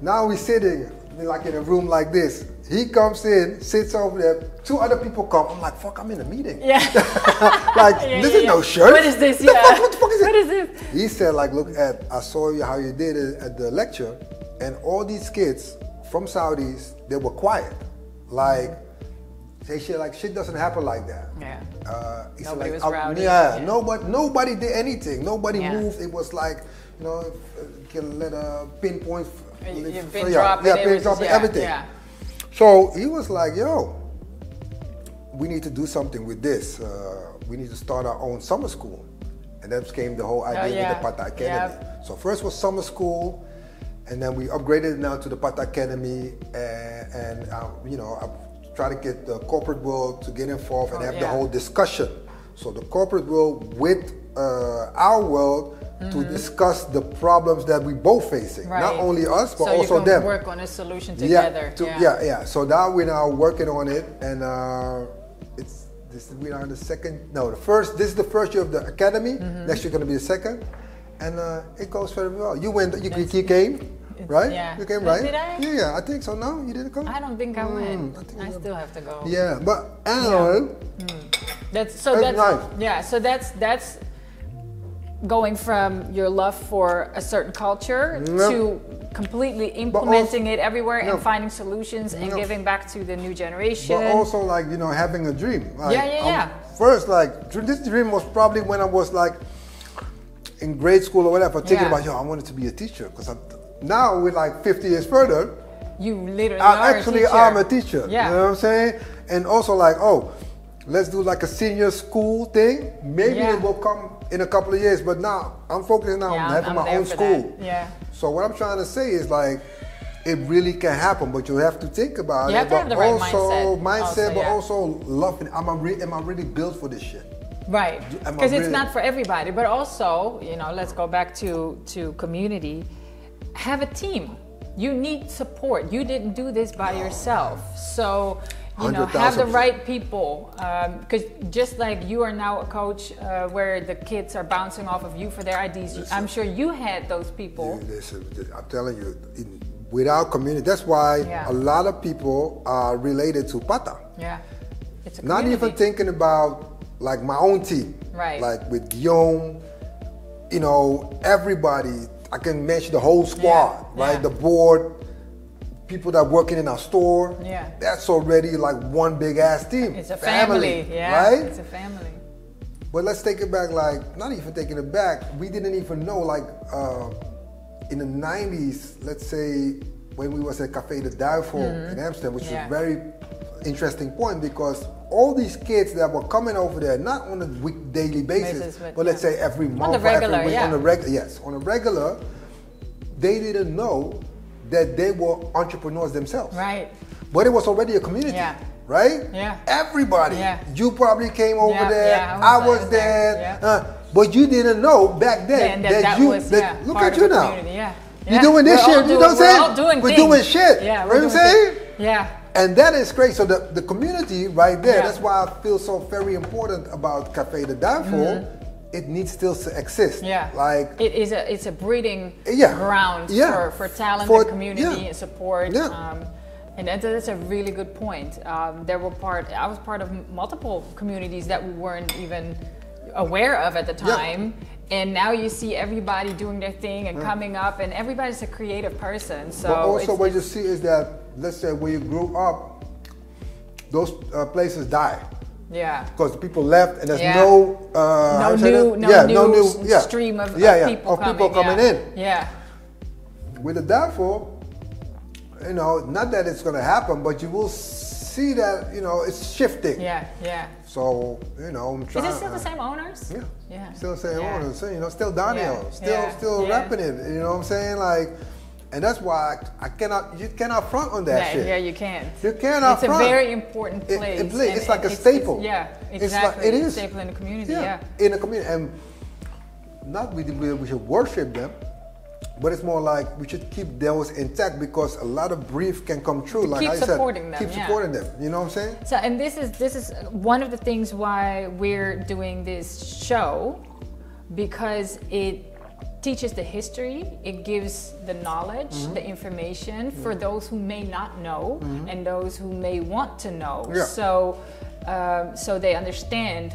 Now we're sitting like in a room like this. He comes in, sits over there. Two other people come. I'm like, fuck, I'm in a meeting. Yeah. Like, yeah, this yeah, is yeah. no shirt. What is this? The yeah. fuck, what the fuck is this? What is this? He said, like, look, Ed, I saw you how you did it at the lecture, and all these kids from Saudis, they were quiet. Like, they shit like shit doesn't happen like that. Yeah. Uh, he nobody said, like, was rowdy. Yeah, yeah. Nobody, nobody did anything. Nobody yeah. moved. It was like, you know, you can let a pinpoint. Yeah, pin drop yeah, pin drop everything. Yeah. So he was like, yo, we need to do something with this. Uh, we need to start our own summer school. And that came the whole idea oh, yeah. of the Patta Academy. Yeah. So first was summer school, and then we upgraded it now to the Patta Academy. And, and uh, you know, I try to get the corporate world to get involved and oh, have yeah. the whole discussion. So the corporate world with uh, our world to mm-hmm. discuss the problems that we both facing, right. not only us but so also you can them. Work on a solution together. Yeah, to, yeah. yeah, yeah. So now we're now working on it, and uh, it's this. We're on the second. No, the first. This is the first year of the academy. Mm-hmm. Next year going to be the second, and uh, it goes very well. You went. You, you came, right? Yeah. You came, right? Did I? Yeah, yeah. I think so. No, you didn't come. I don't think I mm, went. I, think I still have to go. Yeah, but anyway. Yeah. Mm. That's so. That's, that's nice. Yeah. So that's that's. Going from your love for a certain culture no. to completely implementing also, it everywhere no. and finding solutions and no. giving back to the new generation. But also like, you know, having a dream. Like, yeah, yeah, yeah. I'm first, like, this dream was probably when I was like in grade school or whatever, thinking yeah. about, yo, I wanted to be a teacher. Because now we're like fifty years further. You literally I are actually a teacher. am a teacher, yeah. you know what I'm saying? And also like, oh, let's do like a senior school thing. Maybe yeah. it will come in a couple of years, but now I'm focusing now yeah, on having I'm my own school. That. Yeah. So what I'm trying to say is like, it really can happen, but you have to think about you it. Have but to have the right also mindset, mindset also, but yeah. also loving. Am I re am I really built for this shit? Right. Because really it's not for everybody. But also, you know, let's go back to to community. Have a team. You need support. You didn't do this by no. yourself. So. You know, have the right people, because um, just like you are now a coach uh, where the kids are bouncing off of you for their I Ds, listen, I'm sure you had those people. Listen, I'm telling you, in, without community, that's why yeah. a lot of people are related to Patta. Yeah, it's a community. Not even thinking about like my own team, right? Like with Guillaume, you know, everybody, I can mention the whole squad, yeah. right? Yeah. The board. People that working in our store, yeah, that's already like one big ass team. It's a family, family yeah, right? It's a family. But let's take it back, like not even taking it back. We didn't even know, like uh, in the nineties, let's say when we was at Café de Duivel mm-hmm. in Amsterdam, which yeah. was a very interesting point because all these kids that were coming over there, not on a week daily basis, basis but, but yeah. let's say every month, on the regular, every week, yeah. on a regular, yes, on a regular, they didn't know that they were entrepreneurs themselves. Right. But it was already a community, yeah. right? Yeah. Everybody. Yeah. You probably came over yeah, there, yeah, I was, I was there, there. Yeah. Uh, but you didn't know back then yeah, that, that, that you, was, that, yeah, look at you now. Yeah. You're yeah. doing this we're shit, doing, you know what I'm saying? Doing we're things. doing shit, yeah, we're you know what I'm saying? Yeah. And that is great, so the, the community right there, yeah. that's why I feel so very important about Café de Duivel. Mm-hmm. It needs still to exist. Yeah, like it is a it's a breeding yeah. ground yeah. for for talent for, and community yeah. and support. Yeah. Um, and that, that's a really good point. Um, there were part I was part of multiple communities that we weren't even aware of at the time, yeah. and now you see everybody doing their thing and yeah. coming up, and everybody's a creative person. So but also it's, what it's, you see is that let's say where you grew up, those uh, places die. Yeah, because people left and there's yeah. no uh, no new no yeah, new, no new yeah. stream of, yeah, yeah. of people, of coming, people yeah. coming in. Yeah, with the downfall, you know, not that it's going to happen, but you will see that you know it's shifting. Yeah, yeah. So you know, I'm trying. Is it still uh, the same owners? Yeah, yeah. Still the same yeah. owners. You know, still Daniel, yeah. still yeah. still yeah. rapping it. You know what I'm saying? Like And that's why I cannot, you cannot front on that yeah, shit. Yeah, you can't. You cannot it's front. It's a very important place. It, it, it's and, like and a it's, staple. It's, yeah, exactly. It's like, it is. A staple in the community, yeah. yeah. In the community. And not we, we should worship them, but it's more like we should keep those intact because a lot of grief can come true. Like keep I supporting said, them, keep yeah. supporting them. You know what I'm saying? So, and this is this is one of the things why we're doing this show, because it teaches the history, it gives the knowledge, mm-hmm. the information mm-hmm. for those who may not know mm-hmm. and those who may want to know. Yeah. So, um, so they understand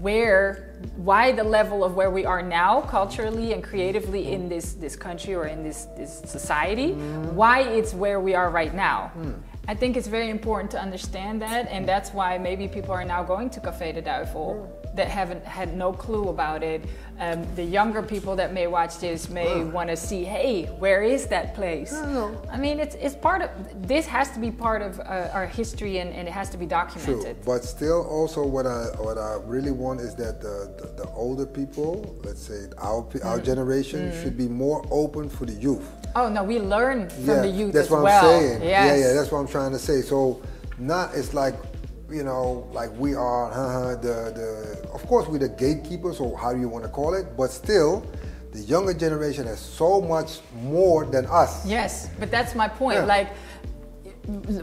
where. Why the level of where we are now culturally and creatively in this this country or in this this society, mm. why it's where we are right now. Mm. I think it's very important to understand that, and that's why maybe people are now going to Café de Duivel mm. that haven't had no clue about it. Um, the younger people that may watch this may mm. want to see, hey, where is that place? I don't know. I mean, it's it's part of this has to be part of uh, our history, and, and it has to be documented. True, but still, also what I what I really want is that the the, the older people, let's say our mm. our generation, mm. should be more open for the youth. Oh no, we learn from yeah, the youth that's as what well. I'm saying. Yes. Yeah, yeah, that's what I'm trying to say. So, not it's like, you know, like we are uh, the the. Of course, we're the gatekeepers, or how do you want to call it? But still, the younger generation has so much more than us. Yes, but that's my point. Yeah. Like.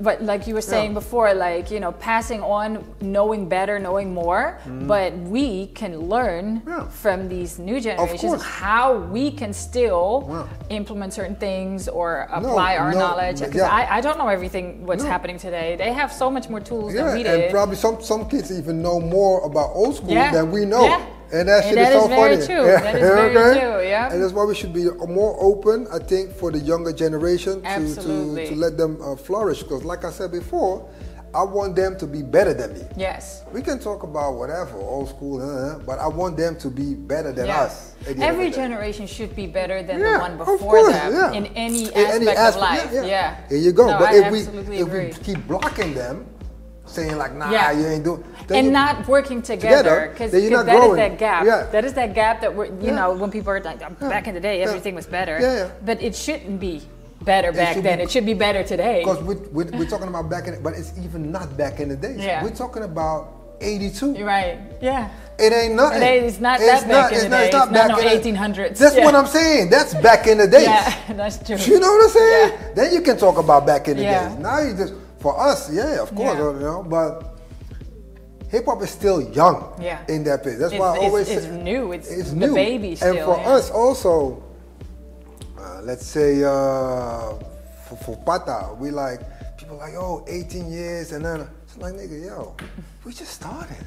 But like you were saying yeah. before, like, you know, passing on, knowing better, knowing more, mm. but we can learn yeah. from these new generations how we can still yeah. implement certain things or apply no, our no, knowledge. Because yeah. I, I don't know everything what's no. happening today. They have so much more tools yeah, than we did. And probably some, some kids even know more about old school yeah. than we know. Yeah. And that shit and that is so funny. Yeah. That is very okay? true, yeah. And that's why we should be more open, I think, for the younger generation to, to, to let them uh, flourish. Because like I said before, I want them to be better than me. Yes. We can talk about whatever, old school, uh, but I want them to be better than yeah. us. Every generation should be better than yeah, the one before course, them yeah. in any aspect, in any aspect of life. Yeah, yeah. yeah. Here you go. No, but I if, we, if we keep blocking them, saying like, nah, yeah. you ain't doing... And not working together, because that growing. is that gap. Yeah. That is that gap that, we're, you yeah. know, when people are like, yeah. back in the day, everything yeah. was better. Yeah, yeah. But it shouldn't be better it back then. Be, it should be better today. Because we're, we're, we're talking about back in... But it's even not back in the day. Yeah. We're talking about eighty-two. You're right, yeah. It ain't nothing. It is not that it's back not, in the day. It's not, it's not back in the eighteen hundreds. That's yeah. what I'm saying. That's back in the days. Yeah, that's true. You know what I'm saying? Yeah. Then you can talk about back in the yeah. days. Now you just... For us, yeah, of course, yeah. you know, but hip hop is still young yeah. in that place. That's it's, why I always it's, say it's new. It's, it's new. The baby still. And for yeah. us also, uh, let's say uh, for, for Patta, we like people like, oh, eighteen years, and then it's like, nigga, yo, we just started.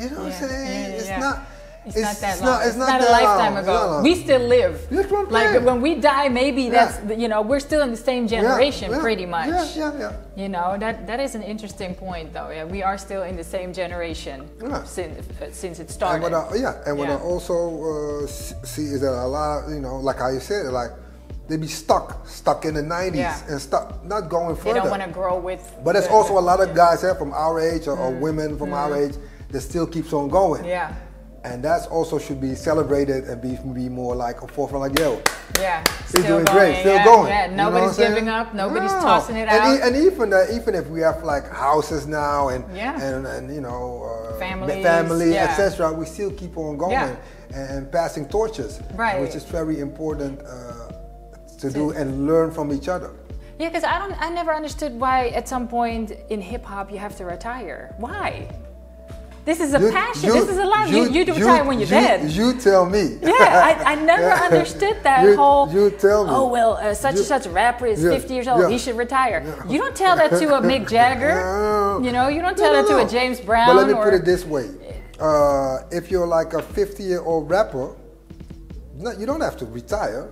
You know yeah. what I'm saying? Yeah, it's yeah. not. It's, it's not that it's long. Not, it's, it's not, not that a lifetime long. ago. No, no. We still live. Like when we die, maybe yeah. that's you know we're still in the same generation, yeah, yeah, pretty much. Yeah, yeah, yeah. You know that that is an interesting point, though. Yeah, we are still in the same generation yeah. since since it started. And what I, yeah, and what yeah. I also uh, see is that a lot of, you know, like how you said, like they be stuck, stuck in the nineties yeah. and stuck, not going further. They don't want to grow with. But there's the, also a lot of guys yeah, from our age or, mm. or women from mm. our age that still keeps on going. Yeah. And that also should be celebrated and be, be more like a forefront, like, yo, yeah, still doing going, great, still yeah, going. Yeah, nobody's you know giving up, nobody's no. tossing it out. And, and even uh, even if we have like houses now and, yeah. and, and you know, uh, Families, family, yeah. et cetera, we still keep on going yeah. and, and passing torches, right. which is very important uh, to do and learn from each other. Yeah, because I, I never understood why at some point in hip hop you have to retire. Why? This is a you, passion. You, this is a life. You, you, you retire you, when you're you, dead. You tell me. Yeah, I, I never yeah. understood that you, whole. You tell me. Oh well, uh, such you, and such rapper is yeah, fifty years old. Yeah. He should retire. Yeah. You don't tell that to a Mick Jagger. You know, you don't tell no, no, that to no. a James Brown. But let me or, put it this way: uh, if you're like a fifty-year-old rapper, no, you don't have to retire.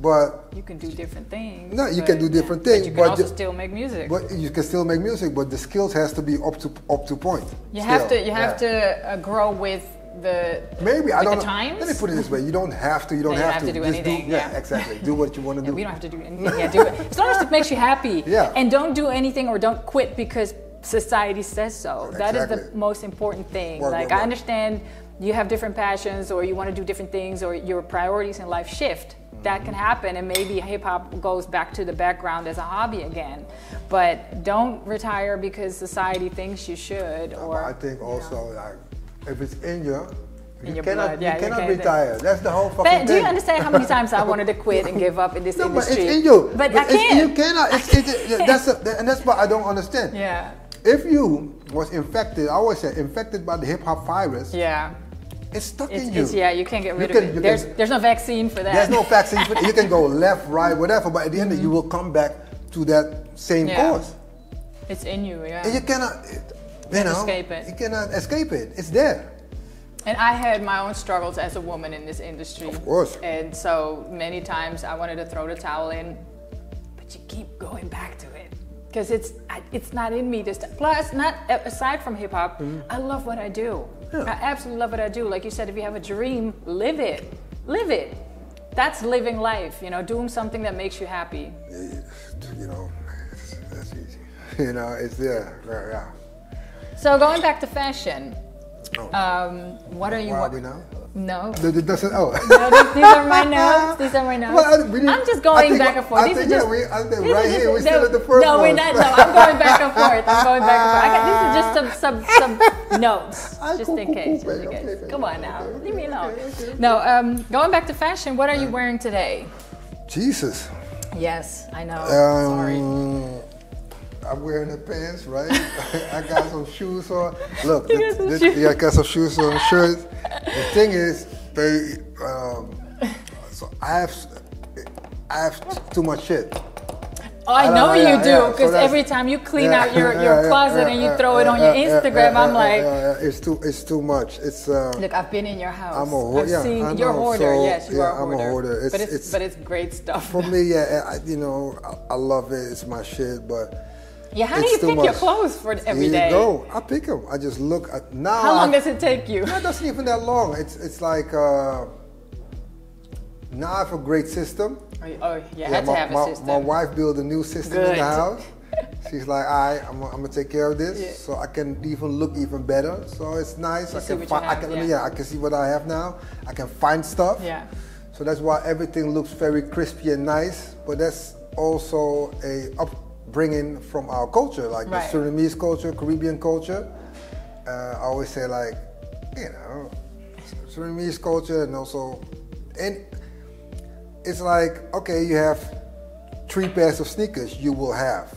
But you can do different things. No, you but, can do different things. But you can but also just, still make music. But you can still make music, but the skills has to be up to up to point. You still. have to you have yeah. to uh, grow with the maybe with I don't the times. Let me put it this way: you don't have to. You don't, no, you have, don't have to, to do just anything. Do, yeah, yeah, exactly. Do what you want to do. Yeah, we don't have to do anything. Yeah, do it as long as it makes you happy. Yeah. And don't do anything or don't quit because society says so. Exactly. That is the most important thing. Well, like well, well. I understand you have different passions or you want to do different things or your priorities in life shift. that can happen, and maybe hip hop goes back to the background as a hobby again. But don't retire because society thinks you should. Or I think also, you know, like if it's in you, you cannot, yeah, you cannot you retire. That's the whole fucking thing. Do you understand how many times I wanted to quit and give up in this no, industry? But it's in you. But, but I can't. You cannot. It's, it's, it's, that's a, and that's what I don't understand. Yeah. If you was infected, I always say infected by the hip hop virus. Yeah. It's stuck it's, in you. It's, yeah, you can't get rid you of can, it. There's, can, there's no vaccine for that. There's no vaccine for that. You can go left, right, whatever, but at the end mm-hmm. of it, you will come back to that same yeah. course. It's in you, yeah. And you cannot, it, you, you know, escape it. You cannot escape it. It's there. And I had my own struggles as a woman in this industry. Of course. And so many times I wanted to throw the towel in, but you keep going back to it. Because it's it's not in me. This time. Plus, not aside from hip hop, mm-hmm. I love what I do. Yeah. I absolutely love what I do. Like you said, if you have a dream, live it. Live it. That's living life. You know, doing something that makes you happy. You know, it's, that's easy. You know, it's there. Yeah, yeah. So going back to fashion. Oh. Um, what are you? Why are we now? No. The, the, the, oh. No, these, these are my notes. These are my notes. Well, we need, I'm just going back and forth. These are just right here. We're still at the first. No, we're not. No, I'm going back and forth. I'm going back and forth. I got, these are just some some some notes, just in case. Just in case. Come on now, leave me alone. No, um, going back to fashion. What are you wearing today? Jesus. Yes, I know. Um, Sorry. I'm wearing the pants, right? I got some shoes on. Look, this, this, shoes. Yeah, I got some shoes on, shirts. The thing is, they, um, so I have, I have too much shit. Oh, I, I know you yeah, do, because yeah, so every time you clean yeah, out your, your yeah, closet yeah, and you yeah, throw yeah, it on yeah, your Instagram, yeah, I'm yeah, like... Yeah, yeah. It's too It's too much. It's uh, Look, I've been in your house. I'm a hoarder. I've yeah, seen I'm your hoarder. So, yes, you yeah, are a hoarder. I'm a hoarder. It's, but, it's, it's, but it's great stuff. For me, yeah, I, you know, I, I love it. It's my shit, but... Yeah, how it's do you pick much. your clothes for every day? Here you go. I pick them. I just look at now. How long I, does it take you? No, it doesn't even that long. It's it's like uh, now I have a great system. Oh, yeah, yeah had my, to have a my, system. My wife built a new system Good. in the house. She's like, all right, I'm, I'm gonna take care of this, yeah. so I can even look even better. So it's nice. You I can find. I can yeah. yeah, I can see what I have now. I can find stuff. Yeah. So that's why everything looks very crispy and nice. But that's also a up. bringing from our culture, like right. the Surinamese culture, Caribbean culture. Uh, I always say, like, you know, Surinamese culture, and also, and it's like, okay, you have three pairs of sneakers you will have.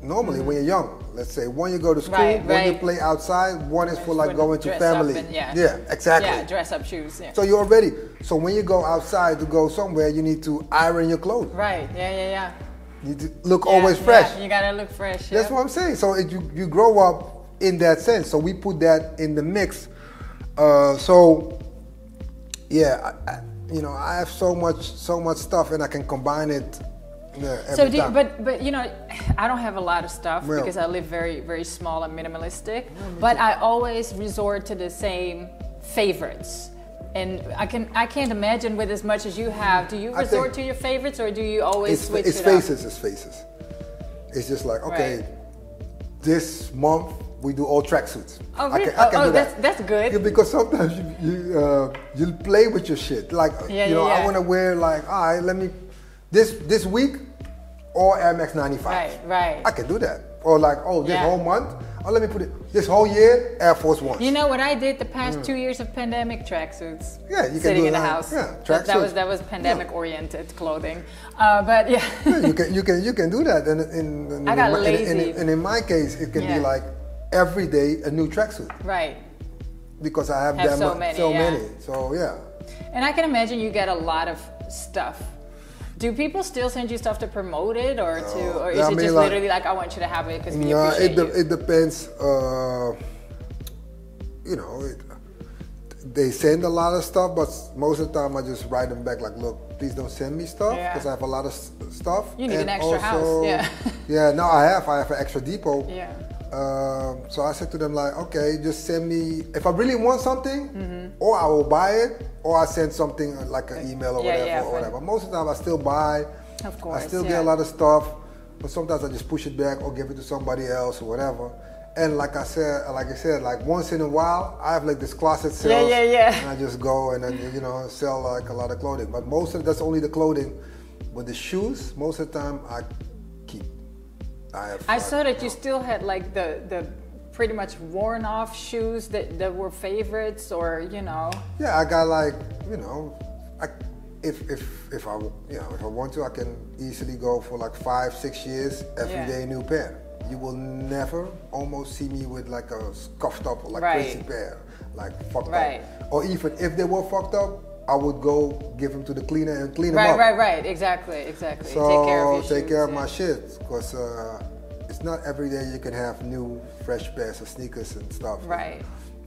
Normally, mm-hmm. when you're young, let's say one you go to school, right, one right. you play outside, one is for like going to family. And, yeah. yeah, exactly. Yeah, dress up shoes. Yeah. So you're ready. So when you go outside to go somewhere, you need to iron your clothes. Right. Yeah. Yeah. Yeah. You look yeah, always fresh. Yeah, you gotta look fresh. That's yeah. what I'm saying. So it, you you grow up in that sense. So we put that in the mix. Uh, so yeah, I, I, you know, I have so much so much stuff, and I can combine it. Yeah, every so do you, time. but but you know, I don't have a lot of stuff well, because I live very very small and minimalistic. Yeah, me but too. I always resort to the same favorites. And I can I can't imagine with as much as you have. Do you resort to your favorites, or do you always it's, switch it's it faces, up? It's faces. It's just like okay, right. this month we do all tracksuits. Oh, really? I can, I can oh, do that's that. that's good. Yeah, because sometimes you you, uh, you play with your shit. Like yeah, you know, yeah, yeah. I want to wear like all right, let me this this week or Air Max ninety-five. Right, right. I can do that. Or like oh, this yeah. whole month. Oh, let me put it, this whole year, Air Force One. You know what I did the past mm. two years of pandemic? Tracksuits. Yeah, you can Sitting do in the house. Yeah, tracksuits. That was, that was pandemic-oriented yeah. clothing. Uh, but yeah. yeah. You can you can, you can do that. And in, in, I got in, lazy. In, in, in, in my case, it can yeah. be like every day a new tracksuit. Right. Because I have, have them, so, many, so yeah. many. So yeah. And I can imagine you get a lot of stuff. Do people still send you stuff to promote it, or to, or is I mean, it just like, literally like I want you to have it because we nah, appreciate it? De you. It depends. Uh, you know, it, they send a lot of stuff, but most of the time I just write them back like, look, please don't send me stuff because yeah. I have a lot of stuff. You need and an extra also, house. Yeah. yeah. No, I have. I have an extra depot. Yeah. Uh, so I said to them like, okay, just send me if I really want something, mm-hmm. or I will buy it, or I send something like an email or yeah, whatever. Yeah, or whatever. Most of the time, I still buy. Of course, I still yeah. get a lot of stuff, but sometimes I just push it back or give it to somebody else or whatever. And like I said, like I said, like once in a while, I have like this closet sale. Yeah, yeah, yeah. And I just go and then, you know, sell like a lot of clothing. But most of that's only the clothing. But the shoes, most of the time, I keep. I have. I like, saw that you, know. you still had like the the pretty much worn off shoes that that were favorites, or you know. Yeah, I got like you know, I if if if I you know if I want to, I can easily go for like five six years every yeah. day new pair. You will never almost see me with like a scuffed up or like right. crazy pair, like fucked right. up. Or even if they were fucked up, I would go give them to the cleaner and clean right, them up. Right, right, right, exactly, exactly. So take care of, take care of my shit, because uh, it's not every day you can have new, fresh pairs of sneakers and stuff. Right.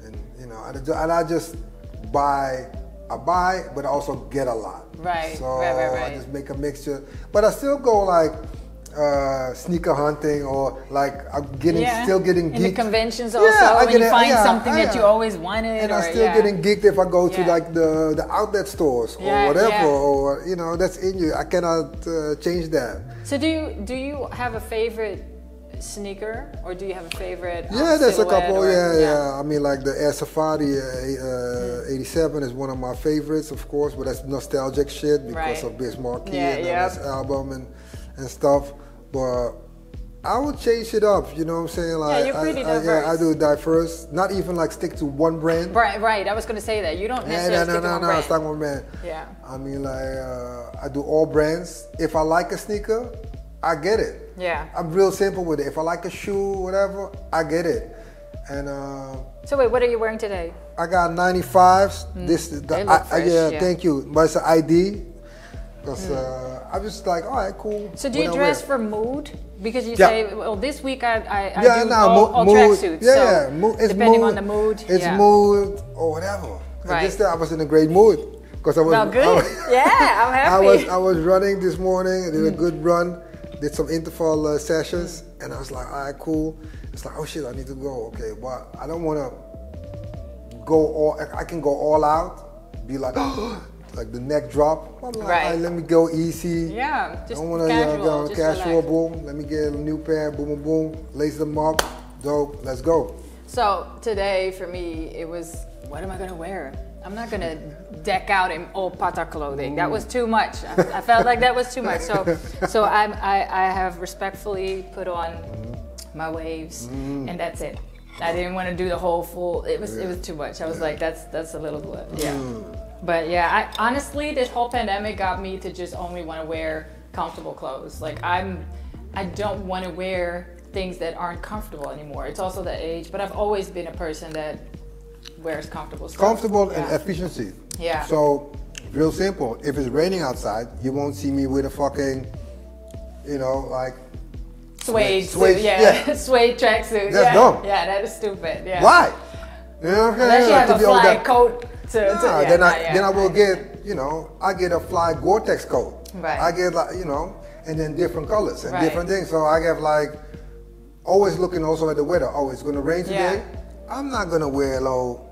And, and you know, and, and I just buy, I buy, but I also get a lot. Right, so right, right, right. I just make a mixture, but I still go like, Uh, sneaker hunting, or like I'm getting yeah. still getting geeked. In the conventions also, yeah, when get you it, find yeah, something yeah. that you always wanted. And I'm still yeah. getting geeked if I go to yeah. like the, the outlet stores or yeah, whatever, yeah. or you know, that's in you. I cannot uh, change that. So do you do you have a favorite sneaker, or do you have a favorite? Yeah, there's a couple. Or, yeah, yeah, yeah. I mean, like the Air Safari uh, mm. eighty-seven is one of my favorites, of course, but that's nostalgic shit because right. of Biz Markie yeah, and yep. this album and and stuff. But I would change it up, you know what I'm saying? Like, yeah, you're pretty diverse. I, I, yeah, I do diverse. Not even like stick to one brand. Right, right. I was gonna say that you don't necessarily yeah, no, no, stick to no, one no, brand. No, no, no, stick to one brand. Yeah. I mean, like uh, I do all brands. If I like a sneaker, I get it. Yeah. I'm real simple with it. If I like a shoe, whatever, I get it. And uh, so wait, what are you wearing today? I got ninety-fives. Mm, this is the I, fresh, yeah, yeah. Thank you. But it's an I D. Because mm. uh, I'm just like, all right, cool. So do you when dress for mood? Because you yeah. say, well, this week I, I, I yeah, do no, all, all tracksuits. Yeah, so yeah. Mood, it's depending mood, on the mood. It's yeah. mood or whatever. Right. Just, uh, I was in a great mood. Because I was, well, good. I was, yeah, I'm happy. I was, I was running this morning. I did mm. a good run. Did some interval uh, sessions. Mm. And I was like, all right, cool. It's like, oh, shit, I need to go. Okay, well, I don't want to go all, I can go all out. Be like, oh. Like the neck drop, like, right. right, let me go easy. Yeah, just I don't wanna, casual. You know, just casual, relax. Boom. Let me get a new pair, boom, boom, boom. Lace them up, dope. Let's go. So today for me, it was, what am I gonna wear? I'm not gonna deck out in all Patta clothing. Mm. That was too much. I, I felt like that was too much. So, so I'm, I, I have respectfully put on mm. my waves, mm. and that's it. I didn't want to do the whole full. It was, yeah. it was too much. I was yeah. like, that's, that's a little bit, yeah. Mm. But yeah, I, honestly, this whole pandemic got me to just only want to wear comfortable clothes. Like I'm, I don't want to wear things that aren't comfortable anymore. It's also the age, but I've always been a person that wears comfortable stuff. Comfortable yeah. and efficiency. Yeah. So real simple, if it's raining outside, you won't see me with a fucking, you know, like, suede, suede, suede yeah, yeah. suede tracksuit. That's yeah. dumb. Yeah, that is stupid, yeah. Why? You know what I'm saying? Unless you have like, a fly coat. To, nah, to, yeah, then I yet. then I will get you know I get a fly Gore-Tex coat. Right. I get like you know, and then different colors and right. different things. So I get like always looking also at the weather. Oh, it's gonna rain yeah. today. I'm not gonna wear low,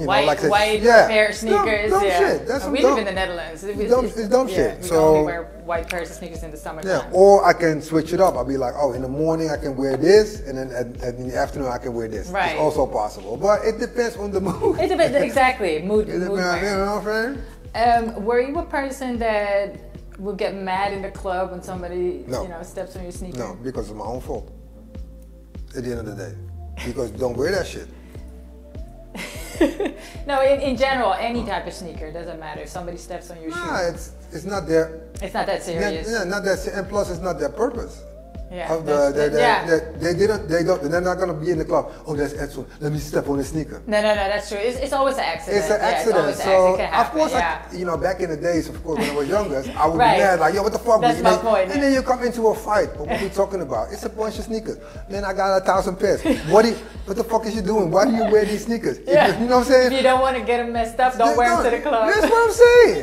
you white, know, like white yeah. pair of sneakers. Dumb, dumb yeah. shit. That's we dumb, live in the Netherlands. It's, it's dumb, it's dumb yeah, shit. We so only wear white pairs of sneakers in the summer. Yeah. Or I can switch it up. I'll be like, oh, in the morning I can wear this, and then at, at, in the afternoon I can wear this. Right. It's also possible, but it depends on the mood. It depends exactly mood. It depends, mood you know what I'm saying? Um, were you a person that would get mad in the club when somebody no. you know steps on your sneaker? No, because it's my own fault. At the end of the day, because don't wear that shit. No, in, in general, any type of sneaker, doesn't matter. If somebody steps on your nah, shoe. Nah, it's, it's not their... It's not that serious. Yeah, not that And plus, it's not their purpose. Yeah. Of the, the, the, yeah. The, they, they don't, they don't, they're not going to be in the club. Oh, that's Edson. Let me step on the sneaker. No, no, no, that's true. It's, it's always an accident. It's an yeah, accident. It's so, an accident. Of course, yeah. I, you know, back in the days, of course, when I was younger, I would right. be mad, like, yo, what the fuck? That's you my know? point. And then you come into a fight. But what are you talking about? It's a bunch of sneakers. Then I got a thousand pairs. What, you, what the fuck is you doing? Why do you wear these sneakers? Yeah. If, you know what I'm saying? If you don't want to get them messed up, don't that's wear them not, to the club. That's what I'm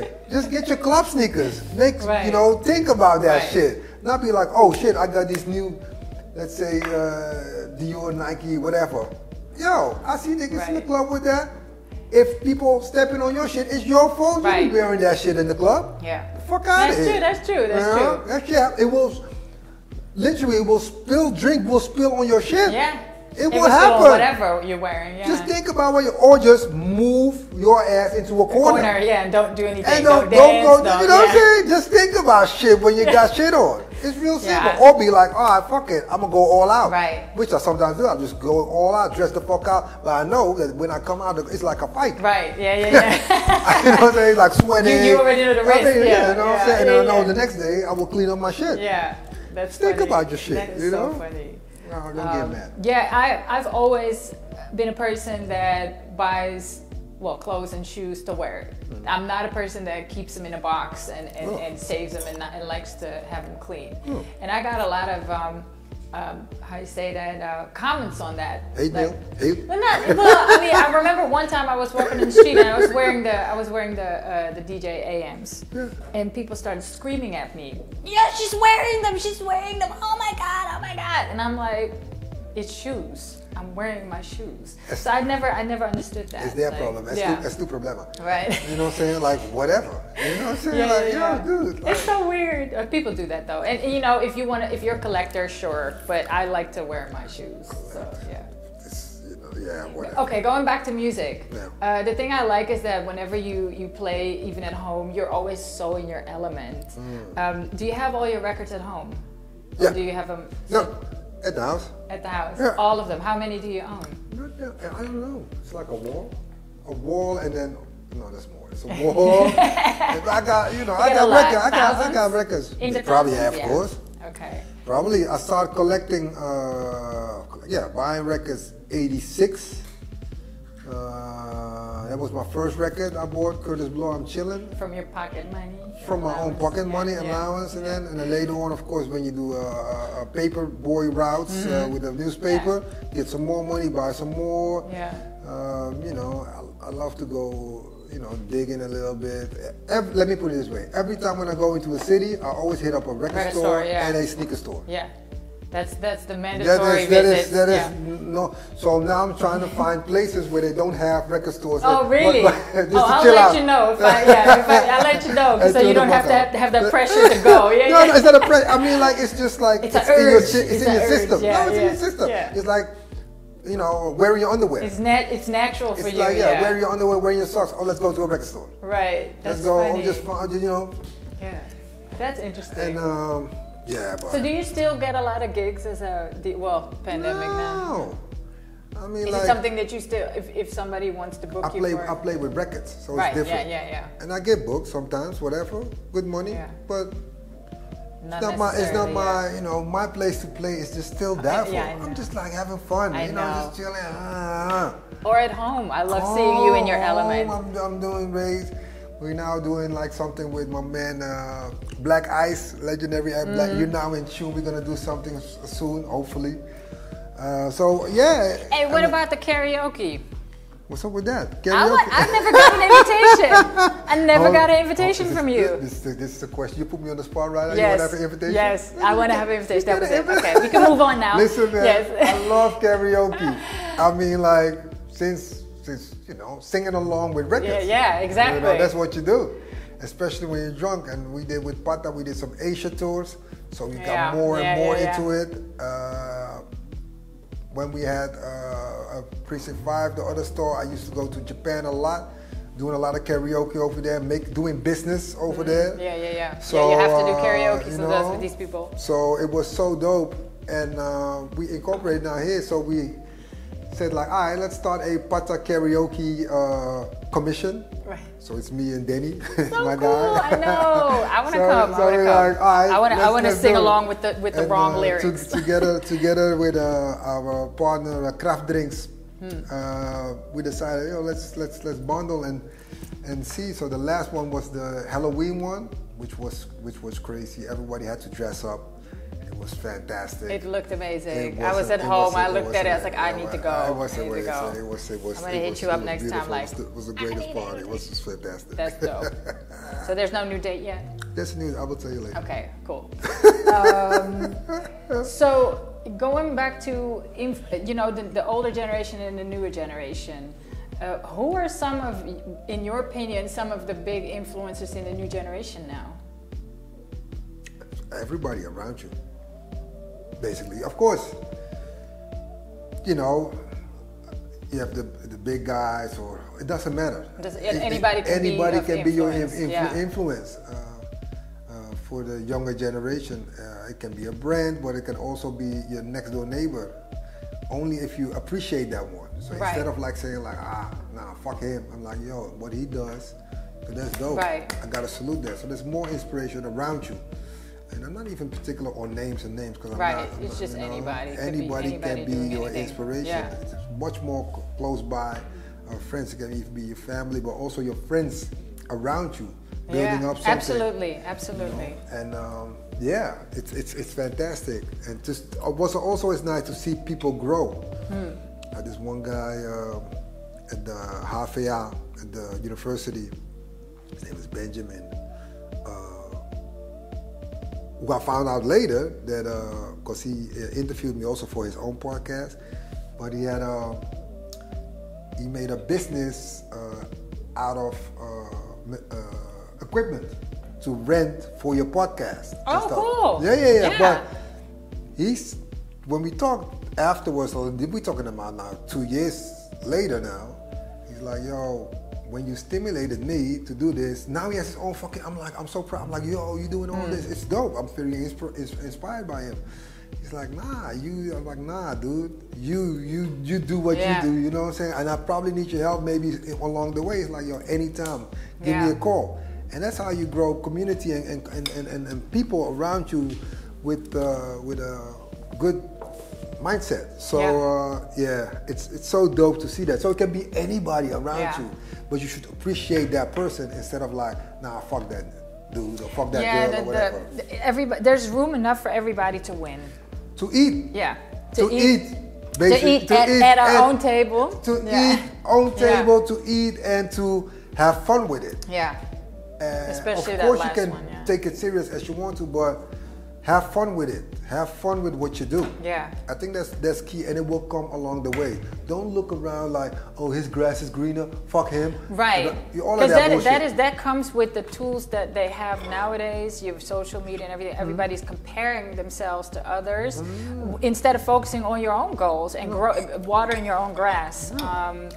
saying. Just get your club sneakers. Make, right. you know, think about that right. shit. Not be like, oh shit, I got this new, let's say, uh, Dior, Nike, whatever. Yo, I see niggas right. in the club with that. If people stepping on your shit, it's your fault. Right. You be wearing that shit in the club. Yeah. The fuck out of here. That's true, that's true, that's true. That shit, it will, literally, it will spill, drink will spill on your shit. Yeah. It, it will happen. Whatever you're wearing. Yeah. Just think about what you, or just move your ass into a corner. corner yeah, and don't do anything. And don't, don't, dance, don't go, don't, you know yeah. what I'm saying? Just think about shit when you got shit on. It's real simple. Yeah. Or be like, all right, fuck it, I'm gonna go all out. Right. Which I sometimes do. I just go all out, dress the fuck out. But I know that when I come out, it's like a fight. Right. Yeah, yeah, yeah. You know what I'm saying? Like sweating. You, you already know the risk. Yeah, yeah, you know yeah, what I'm saying? Yeah, and yeah. I know the next day I will clean up my shit. Yeah, that's think funny. about your shit. That is you know? so funny. No, don't um, get mad. Yeah, I, I've always been a person that buys, well, clothes and shoes to wear. Mm. I'm not a person that keeps them in a box and, and, oh. and saves them and, not, and likes to have them clean. Mm. And I got a lot of, um, um, how do you say that, uh, comments on that. Hey, like, hey. Well, not, well, I mean, I remember one time I was walking in the street and I was wearing the, I was wearing the, uh, the D J A Ms. Yeah. And people started screaming at me. Yeah, she's wearing them, she's wearing them, oh my God, oh my God. And I'm like, it's shoes. I'm wearing my shoes. So I never, I never understood that. It's their like, problem. It's yeah. their problem. Right. You know what I'm saying? Like, whatever. You know what I'm saying? Yeah, like, yeah, yeah. Dude, like, it's so weird. People do that though. And, and you know, if you want to, if you're a collector, sure. But I like to wear my shoes. So, yeah. It's, you know, yeah, whatever. Okay, going back to music. Yeah. Uh, the thing I like is that whenever you, you play, even at home, you're always so in your element. Mm. Um, do you have all your records at home? Or yeah. do you have them? No. At the house. At the house. Yeah. All of them. How many do you own? Not that, I don't know. It's like a wall. A wall and then, no, that's more. It's a wall. I got, you know, you I, got record, I, got, I got records. I got records. Probably have, yeah, of course. Okay. Probably I started collecting, uh, yeah, buying records eighty-six. Uh, that was my first record I bought, Curtis Blow, I'm Chillin'. From your pocket money? From allowance, my own pocket money, yeah, allowance, yeah, and then and then later on, of course, when you do uh, a paper boy routes mm-hmm. uh, with a newspaper, yeah, get some more money, buy some more. Yeah. Um, you know, I, I love to go, you know, digging a little bit. Every, let me put it this way, every time when I go into a city, I always hit up a record, record store, store yeah. and a sneaker store. Yeah. That's that's the mandatory that is, visit. That is, that yeah. is, no. So now I'm trying to find places where they don't have record stores. Oh, that, really? But, but, just oh, to I'll chill let out. you know. If I, yeah, if I, I'll let you know so you don't have to, have to have that pressure to go. Yeah, no, yeah. no, it's not a pressure. I mean, like, it's just like, it's, it's in your, it's it's in your system. Yeah, no, it's yeah. in your system. Yeah. It's like, you know, wearing your underwear. It's nat it's natural for it's you. Like, yeah, yeah, wearing your underwear, wearing your socks. Oh, let's go to a record store. Right. That's let's go. I'm just, you know. Yeah, that's interesting. And um. Yeah, but so do you still get a lot of gigs as a, well, pandemic no. now? No, I mean, Is like, it something that you still, if, if somebody wants to book I you play, for? I play with records, so right, it's different. Yeah, yeah, yeah. And I get booked sometimes, whatever, good money, yeah. but not it's not my, it's not my, yeah. you know, my place to play is just still that okay, yeah, I'm just like having fun, I you know, know, I'm just chilling. Ah. Or at home, I love oh, seeing you in your element. I'm, I'm doing raids. We're now doing like something with my man uh, Black Ice, legendary at Black. Mm. You're now in tune. We're gonna do something soon, hopefully. Uh, so yeah. Hey, what I mean, about the karaoke? What's up with that? Karaoke? I never got an invitation. I never oh, got an invitation oh, this, from you. This, this, this is the question. You put me on the spot, right? Yes. You want to have an invitation? Yes, I want to have an invitation. That was it. Okay, we can move on now. Listen, man, yes. I love karaoke. I mean, like since. Is, you know, singing along with records. Yeah, yeah, exactly. You know, that's what you do, especially when you're drunk. And we did with Patta, we did some Asia tours, so we yeah. got more yeah, and more yeah, into yeah. it. Uh, when we had uh, a Precinct five, the other store, I used to go to Japan a lot, doing a lot of karaoke over there, make doing business over mm-hmm. there. Yeah, yeah, yeah. So yeah, you have to do karaoke uh, you know, sometimes with these people. So it was so dope, and uh, we incorporated now here, so we. said like, all right, let's start a Patta karaoke uh, commission. Right. So it's me and Denny, so my cool. guy. I know. I want to so, come. So I want to like, right, I want to. I want to sing along with the with the and, wrong uh, lyrics. To, together, together with uh, our partner uh, Kraft Drinks, hmm. uh, we decided, you know, let's let's let's bundle and and see. So the last one was the Halloween one, which was which was crazy. Everybody had to dress up. It was fantastic. It looked amazing. It was I was a, at home. Was a, I looked at it. I was like, I need to go. I was I need to go. It was, it was, I'm gonna it hit was, you up next beautiful. time. Like, it was the greatest party. It was just fantastic. That's dope. So there's no new date yet. There's news. I will tell you later. Okay, cool. um, so going back to you know the, the older generation and the newer generation. Uh, who are some of, in your opinion, some of the big influencers in the new generation now? Everybody around you. Basically, of course, you know, you have the the big guys, or it doesn't matter. Does, it, anybody can anybody be, can be your influ yeah. influence. Uh, uh, for the younger generation, uh, it can be a brand, but it can also be your next door neighbor. Only if you appreciate that one. So right. instead of like saying like, ah, nah, fuck him, I'm like, yo, what he does, that's dope. Right. I gotta salute that. So there's more inspiration around you. And I'm not even particular on names and names because I'm right. not. Right, it's not, just you know, anybody. Anybody, be anybody can be your anything. Inspiration. Yeah. It's much more close by. Uh, friends, it can even be your family, but also your friends around you, building yeah, up something. Absolutely, absolutely. You know? And um, yeah, it's it's it's fantastic. And just also also it's nice to see people grow. Hmm. Uh, this one guy uh, at the H V A at the university. His name is Benjamin. Who uh, I found out later that because uh, he interviewed me also for his own podcast, but he had a he made a business uh, out of uh, uh, equipment to rent for your podcast. Oh, cool! Yeah, yeah, yeah. yeah. But he's when we talked afterwards, so we're talking about now two years later now. He's like, yo. When you stimulated me to do this, now he has his own fucking, I'm like, I'm so proud. I'm like, yo, you doing all mm. this, it's dope. I'm feeling insp inspired by him. He's like, nah, you, I'm like, nah, dude. You you, you do what yeah. you do, you know what I'm saying? And I probably need your help maybe along the way. It's like, yo, anytime, give yeah. me a call. And that's how you grow community and, and, and, and, and people around you with, uh, with a good mindset. So yeah. Uh, yeah, it's it's so dope to see that. So it can be anybody around yeah. you, but you should appreciate that person instead of like, nah, fuck that dude or fuck that yeah, girl the, or whatever. The, everybody, there's room enough for everybody to win. To eat. Yeah. To, to eat. eat to eat to at, eat at our own table. To yeah. eat own table yeah. to eat and to have fun with it. Yeah. And especially that last one. Of course, you can one, yeah. take it serious as you want to, but. Have fun with it. Have fun with what you do. Yeah. I think that's that's key, and it will come along the way. Don't look around like, oh, his grass is greener. Fuck him. Right. All of that, that, is, that is that comes with the tools that they have nowadays. You have social media and everything. Mm-hmm. Everybody's comparing themselves to others mm-hmm. instead of focusing on your own goals and mm-hmm. grow, watering your own grass. Mm-hmm. um,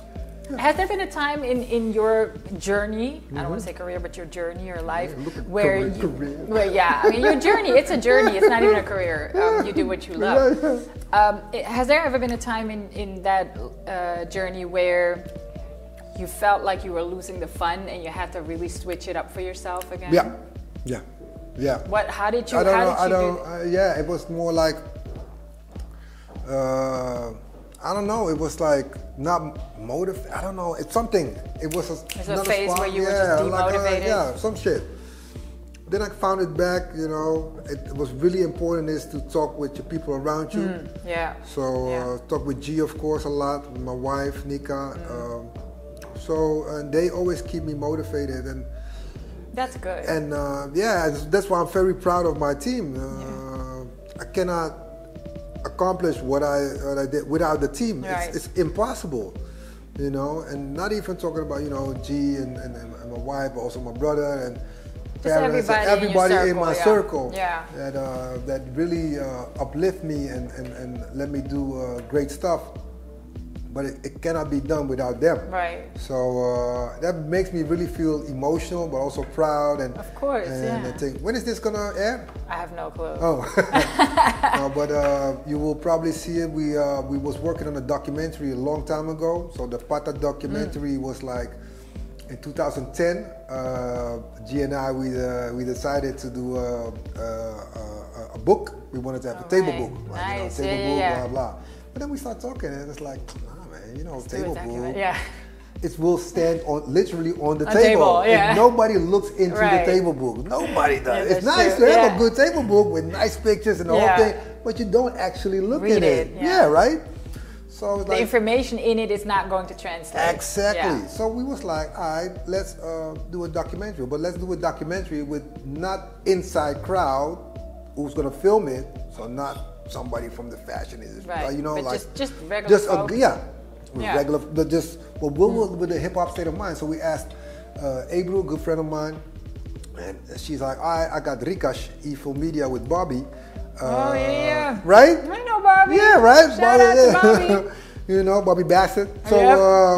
Yeah. Has there been a time in, in your journey, mm-hmm. I don't want to say career, but your journey or life, yeah, where, career, you, career. where, yeah, I mean, your journey, it's a journey, it's not even a career, um, you do what you love. Yeah, yeah. Um, it, has there ever been a time in, in that uh, journey where you felt like you were losing the fun and you had to really switch it up for yourself again? Yeah, yeah, yeah. What, how did you, I don't how know, did I you don't, do uh, yeah, it was more like, uh, I don't know, it was like not motivated, I don't know, it's something. It was a, it's a phase spot. where you yeah, were just demotivated. Like, uh, yeah, some shit. Then I found it back, you know, it, it was really important is to talk with your people around you. Mm, yeah. So yeah. Uh, talk with G, of course, a lot, with my wife, Nika. Mm. Um, so and they always keep me motivated. and. That's good. And uh, yeah, that's why I'm very proud of my team. Uh, yeah. I cannot accomplish what I, what I did without the team. Right. It's, it's impossible, you know, and not even talking about, you know, G and, and, and my wife, but also my brother and parents, everybody, and everybody in, circle, in my yeah. circle yeah. that uh, that really uh, uplift me and, and, and let me do uh, great stuff. But it, it cannot be done without them. Right. So uh, that makes me really feel emotional, but also proud. And of course, and yeah. I think, when is this gonna air? I have no clue. Oh. No, but uh, you will probably see it. We uh, we was working on a documentary a long time ago. So the Patta documentary mm. was like in two thousand ten. Uh, G and I we uh, we decided to do a, a, a book. We wanted to have oh, a table right. book. Like, nice. You know, table yeah, book, yeah. blah blah. But then we start talking, and it's like. You know, Let's table book. Yeah. It will stand on literally on the a table. table yeah. If nobody looks into right. the table book, nobody does. Yeah, it's nice true. to have yeah. a good table book with nice pictures and the yeah. whole thing, but you don't actually look Read at it. it. Yeah. yeah, right. So it's the like, information in it is not going to translate. Exactly. Yeah. So we was like, all right, let's uh, do a documentary, but let's do a documentary with not inside crowd who's gonna film it, so not somebody from the fashion industry. Right. You know, but like just, just regular. Just a, yeah. Yeah. Regular, but just well, we'll mm. with a hip hop state of mind. So we asked uh, April, a good friend of mine, and she's like, "I, I got Rikash, Evil Media with Bobby." Uh, oh yeah, right? I know Bobby. Yeah, right. Shout Bobby, out yeah. to Bobby. You know, Bobby Bassett. So, yep. uh,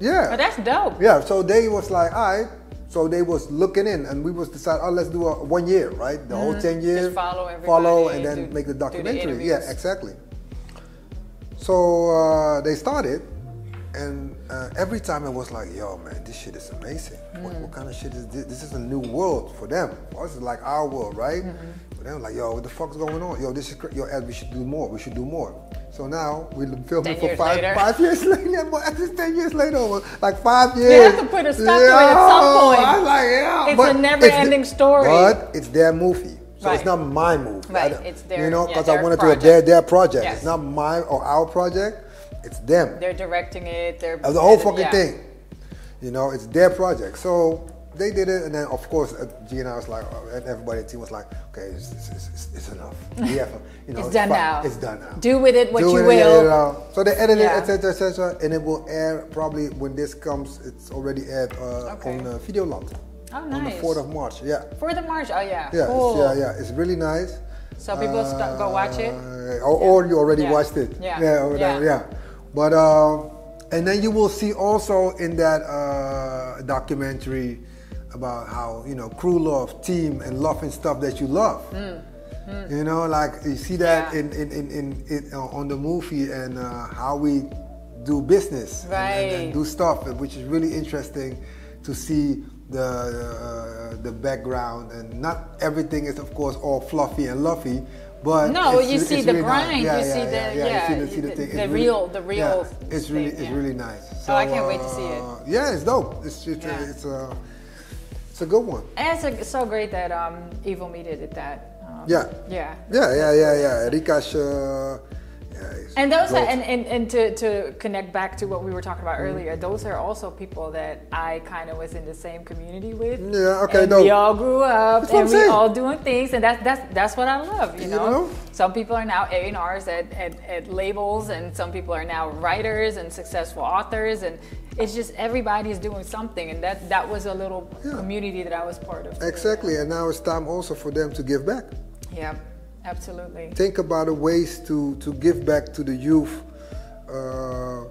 yeah. Oh, that's dope. Yeah, so they was like, all right. So they was looking in, and we was decided, oh, let's do a one year, right? The mm-hmm. whole ten years. Just follow everybody. Follow and then do, make the documentary. The yeah, exactly. So uh, they started, and uh, every time it was like, yo, man, this shit is amazing. Mm. What, what kind of shit is this? This is a new world for them. For us, it's like our world, right? Mm-hmm. But they were like, yo, what the fuck's going on? Yo, this is crazy. Yo, Ed, we should do more. We should do more. So now we're filming for five later. five years later. Well, actually, ten years later, like five years. You have to put a stop yeah. to it at some point. I was like, yeah, it's but a never-ending story. But it's their movie, so right. it's not my movie. Right, I, it's their. You know, because yeah, I wanted project. to do their their project. Yes. It's not my or our project. It's them. They're directing it. They're the whole fucking yeah. thing. You know, it's their project. So they did it, and then of course, G and I was like, and everybody at the team was like, okay, it's, it's, it's, it's enough. We have, you know, it's done now. It's done now. Do with it what you will. So they edited it, et cetera, et cetera, and it will air probably when this comes. It's already aired uh, okay. on uh, Video Land. Oh, nice. On the fourth of March, yeah. Fourth of March, oh yeah. Yeah, cool. it's, yeah, yeah. It's really nice. So people uh, start, go watch it. Uh, or, yeah. or you already yeah. watched it. Yeah, yeah, or, yeah. Uh, yeah. But uh, and then you will see also in that uh, documentary about how, you know, crew love, team, and love and stuff that you love. Mm. Mm. You know, like you see that yeah. in, in, in, in, in uh, on the movie, and uh, how we do business right. and, and, and do stuff, which is really interesting to see the uh, the background. And not everything is, of course, all fluffy and luffy. But no, you see the grind, you see the thing. The real, the real. Yeah, it's really, thing, yeah. it's really nice. So oh, I can't uh, wait to see it. Yeah, it's dope. It's it's yeah. uh, it's, uh, it's a good one. And it's a, so great that um, Evil Media did that. Um, yeah. Yeah. Yeah, yeah, yeah, yeah. Rikash. Uh, yeah, and those, are, and and and to to connect back to what we were talking about mm. earlier, those are also people that I kind of was in the same community with. Yeah. Okay. And no. We all grew up, that's and we saying. all doing things, and that's that's that's what I love. You, you know? know, some people are now A and Rs at, at at labels, and some people are now writers and successful authors, and it's just everybody is doing something, and that that was a little yeah. community that I was part of. Exactly, and now it's time also for them to give back. Yeah. Absolutely. Think about the ways to, to give back to the youth, uh,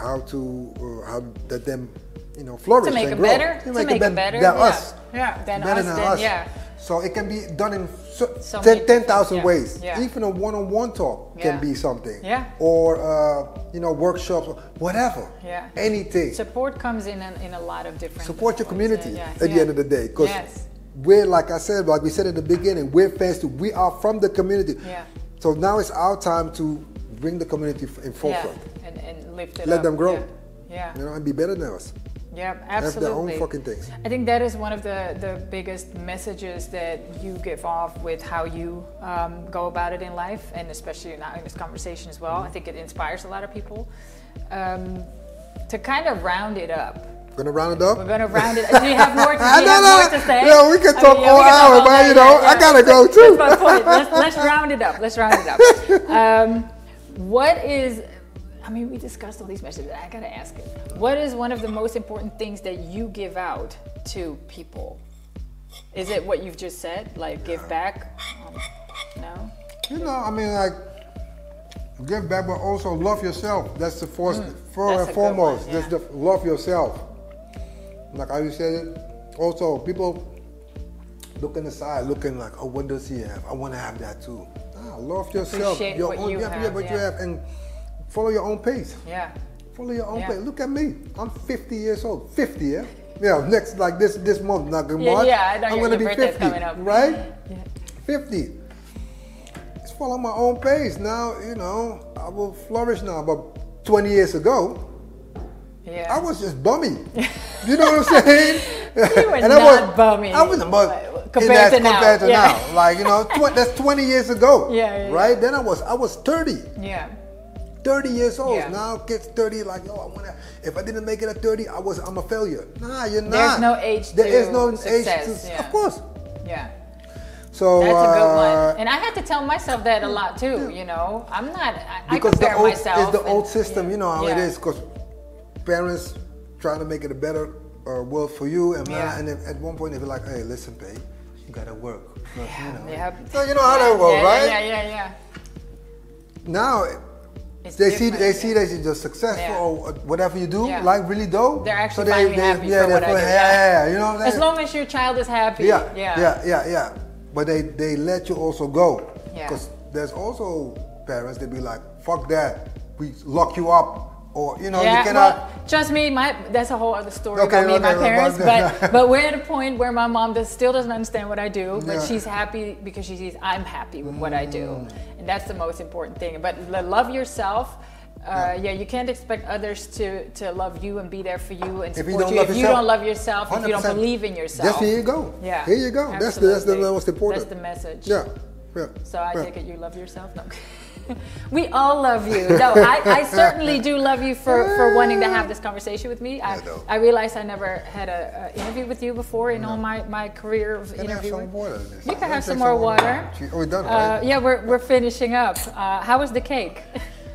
how to uh, how that them, you know, flourish to make and it grow. better, to make, make it, it better than yeah. us, yeah, than better us, than then, us. Yeah. So it can be done in so, so ten thousand yeah. ways. Yeah. Even a one-on-one talk yeah. can be something, yeah, or uh, you know, workshops, whatever, yeah, anything. Support comes in in, in a lot of different. Support your community yeah. at yeah. the end of the day, because. Yes. We're, like I said, like we said at the beginning, we're fans too. We are from the community. Yeah. So now it's our time to bring the community in forefront. Yeah. And, and lift it Let up. them grow. Yeah. yeah. You know, and be better than us. Yeah, absolutely. Have their own fucking things. I think that is one of the, the biggest messages that you give off with how you um, go about it in life, and especially now in this conversation as well. Mm-hmm. I think it inspires a lot of people. Um, to kind of round it up, We're gonna round it up. We're gonna round it. Do you have more to, do you no, have no, more to say? Yeah, we can talk I mean, yeah, all hour, but night, you know, yeah. I gotta go too. That's my point. Let's, let's round it up. Let's round it up. Um, what is? I mean, we discussed all these messages. I gotta ask it. What is one of the most important things that you give out to people? Is it what you've just said, like yeah. give back? Um, no. You know, I mean, like. Give back, but also love yourself. That's the first, mm, first and foremost. One, yeah. That's the love yourself. Like I said it. Also, people looking aside, looking like, oh, what does he have? I want to have that too. Nah, love yourself. Appreciate your what own, you yeah, have, yeah, what yeah. you have, and follow your own pace. Yeah. Follow your own yeah. pace. Look at me. I'm fifty years old. fifty, yeah. Yeah. Next, like this, this month, not good March. Yeah, yeah. I know I'm gonna be fifty, coming up. right? Yeah. fifty. Follow my own pace now. You know, I will flourish now. But twenty years ago, yeah, I was just bummy. You know what I'm saying? You were and not I was, bummy. I wasn't, but compared to compared now, to yeah. now. Like, you know, tw that's twenty years ago. Yeah, yeah, right. Yeah. Then I was, I was thirty. Yeah, thirty years old. Yeah. Now kids thirty, like, oh, I wanna. If I didn't make it at thirty, I was, I'm a failure. Nah, you're not. There's no age. There to is no success. age. To, yeah. Of course. Yeah. So, that's a good uh, one. And I had to tell myself that a lot too, yeah. you know. I'm not, I, because I compare the old, myself. It's the and, old system, yeah. you know how yeah. it is, because parents trying to make it a better uh, world for you, and, yeah. and if, at one point they be like, hey, listen, babe, you gotta work. But, yeah. you know. Yeah. So you know how that works, yeah, right? Yeah, yeah, yeah. now it's they see they yeah. see that you're successful yeah. or whatever you do, yeah. like really dope. They're actually so they, they, happy yeah, for what I do. Yeah, yeah, you know what I'm saying? As long as your child is happy. Yeah, yeah, yeah, yeah. yeah. But they, they let you also go. Yeah. Because there's also parents that be like, fuck that, we lock you up. Or, you know, yeah, you cannot. Well, trust me, my, that's a whole other story okay, about me okay, and my parents. But but we're at a point where my mom does, still doesn't understand what I do, but yeah. she's happy because she sees I'm happy with what mm. I do. And that's the most important thing. But love yourself. Uh, yeah. yeah, you can't expect others to, to love you and be there for you and support if you. Don't you. Love if yourself, you don't love yourself, one hundred percent. If you don't believe in yourself. Yes, here you go. Yeah. Here you go. That's the, that's the most important. That's the message. Yeah. yeah. So I yeah. take it you love yourself? No. We all love you. No, I, I certainly do love you for, for wanting to have this conversation with me. I, yeah, I realized I never had an interview with you before in no. all my, my career of can interviewing. You can have some more water. Some more water. Are we done, right? uh, yeah, we're, we're finishing up. Uh, how was the cake?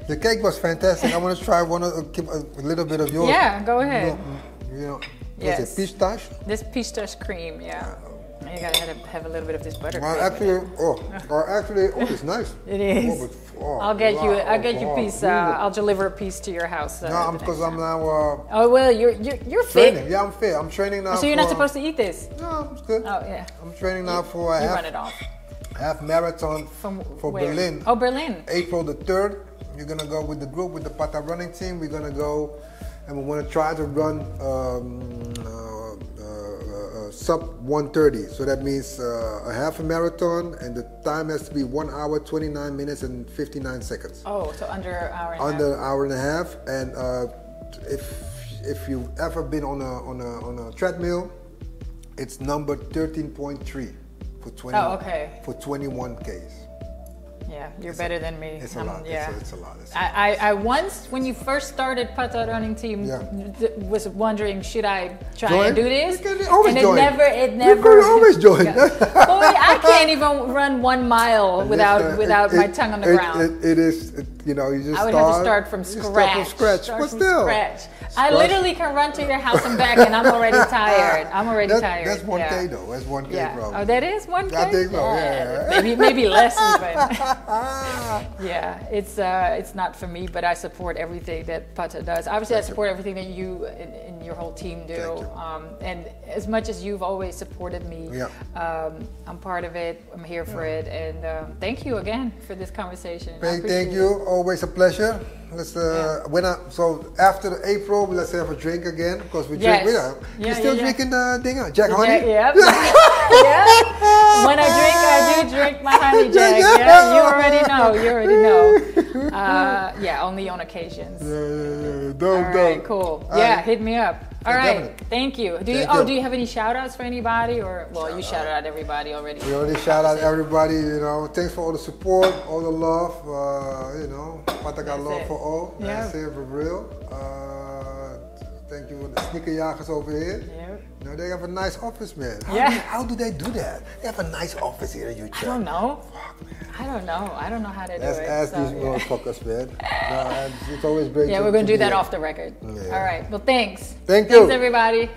The cake was fantastic. I want to try one, uh, keep a little bit of yours. Yeah, go ahead. You know, you know yes. Is it pistache? This pistache cream, yeah. Uh, You gotta have, have a little bit of this butter. Well, actually, oh, or actually, oh, it's nice. It is. Oh, but, oh, I'll get you. I'll get you a piece. Uh, I'll deliver a piece to your house. Uh, no, because I'm, I'm now. Uh, oh well, you're you're you're training. fit. Yeah, I'm fit. I'm training now. So you're for, not supposed to eat this. No, it's good. Oh yeah. I'm training now for a you half, run it off. half marathon From for where? Berlin. Oh, Berlin. April the third. You're gonna go with the group with the Patta Running Team. We're gonna go, and we want to try to run. Um, uh, sub one thirty, so that means uh, a half a marathon, and the time has to be one hour twenty-nine minutes and fifty-nine seconds. Oh, so under an hour and under an hour and a half. And uh, if if you've ever been on a on a on a treadmill, it's number thirteen point three for twenty. Oh, okay. For twenty-one Ks. Yeah, you're it's better a, than me. It's a, lot. Yeah. It's, a, it's a lot. It's a lot. I, I, I once, when you first started Patta Running Team, yeah. was wondering, should I try join? and do this? You can always and join. it never, it never. You can always join. Boy, I can't even run one mile without yes, uh, without it, my tongue on the it, ground. It, it, it is, it, you know, you just. I would start, have to start from scratch. Start from scratch, start but from still. Scratch. Scratch. I literally can run to your house and back, and I'm already tired. I'm already that, tired. That's one yeah. K though. That's one K yeah. problem. Oh, that is one K. I think so. Yeah. Maybe maybe less even. Yeah, it's uh, it's not for me, but I support everything that Patta does. Obviously, Thank I support you. everything that you and, and your whole team do. Um, and as much as you've always supported me, yeah. um, I'm part of it. I'm here for yeah. it. And um, thank you again for this conversation. Thank, thank you. It. Always a pleasure. Let's uh, yeah. when I, so after April, let's have a drink again because we drink. Yes. We are yeah, yeah, still yeah. drinking the dinger, Jack the Honey. Jack, yep. yeah. When I drink, I do drink my honey Jack. Yeah, you already know. You already know. Uh, yeah, only on occasions. Yeah, yeah, yeah. Don't, All right, don't. Cool. All yeah, right. hit me up. All yeah, right, definitely. thank you. Do you, thank oh, you. do you have any shout outs for anybody, or well, shout you shouted out everybody already. We already shout out everybody. You know, thanks for all the support, all the love. Uh, you know, Patta got love it. for all. Yeah. That's it for real. Uh, thank you, the Sneakerjagers over here. Yeah. You know, they have a nice office, man. How, yeah. do, how do they do that? They have a nice office here in U K. I don't know. Fuck, man. I don't know. I don't know how to do Let's it. Let's ask so, these motherfuckers, yeah. man. No, it's always great. Yeah, to, we're going to do that here. off the record. Yeah. All right. Well, thanks. Thank you. Thanks, everybody.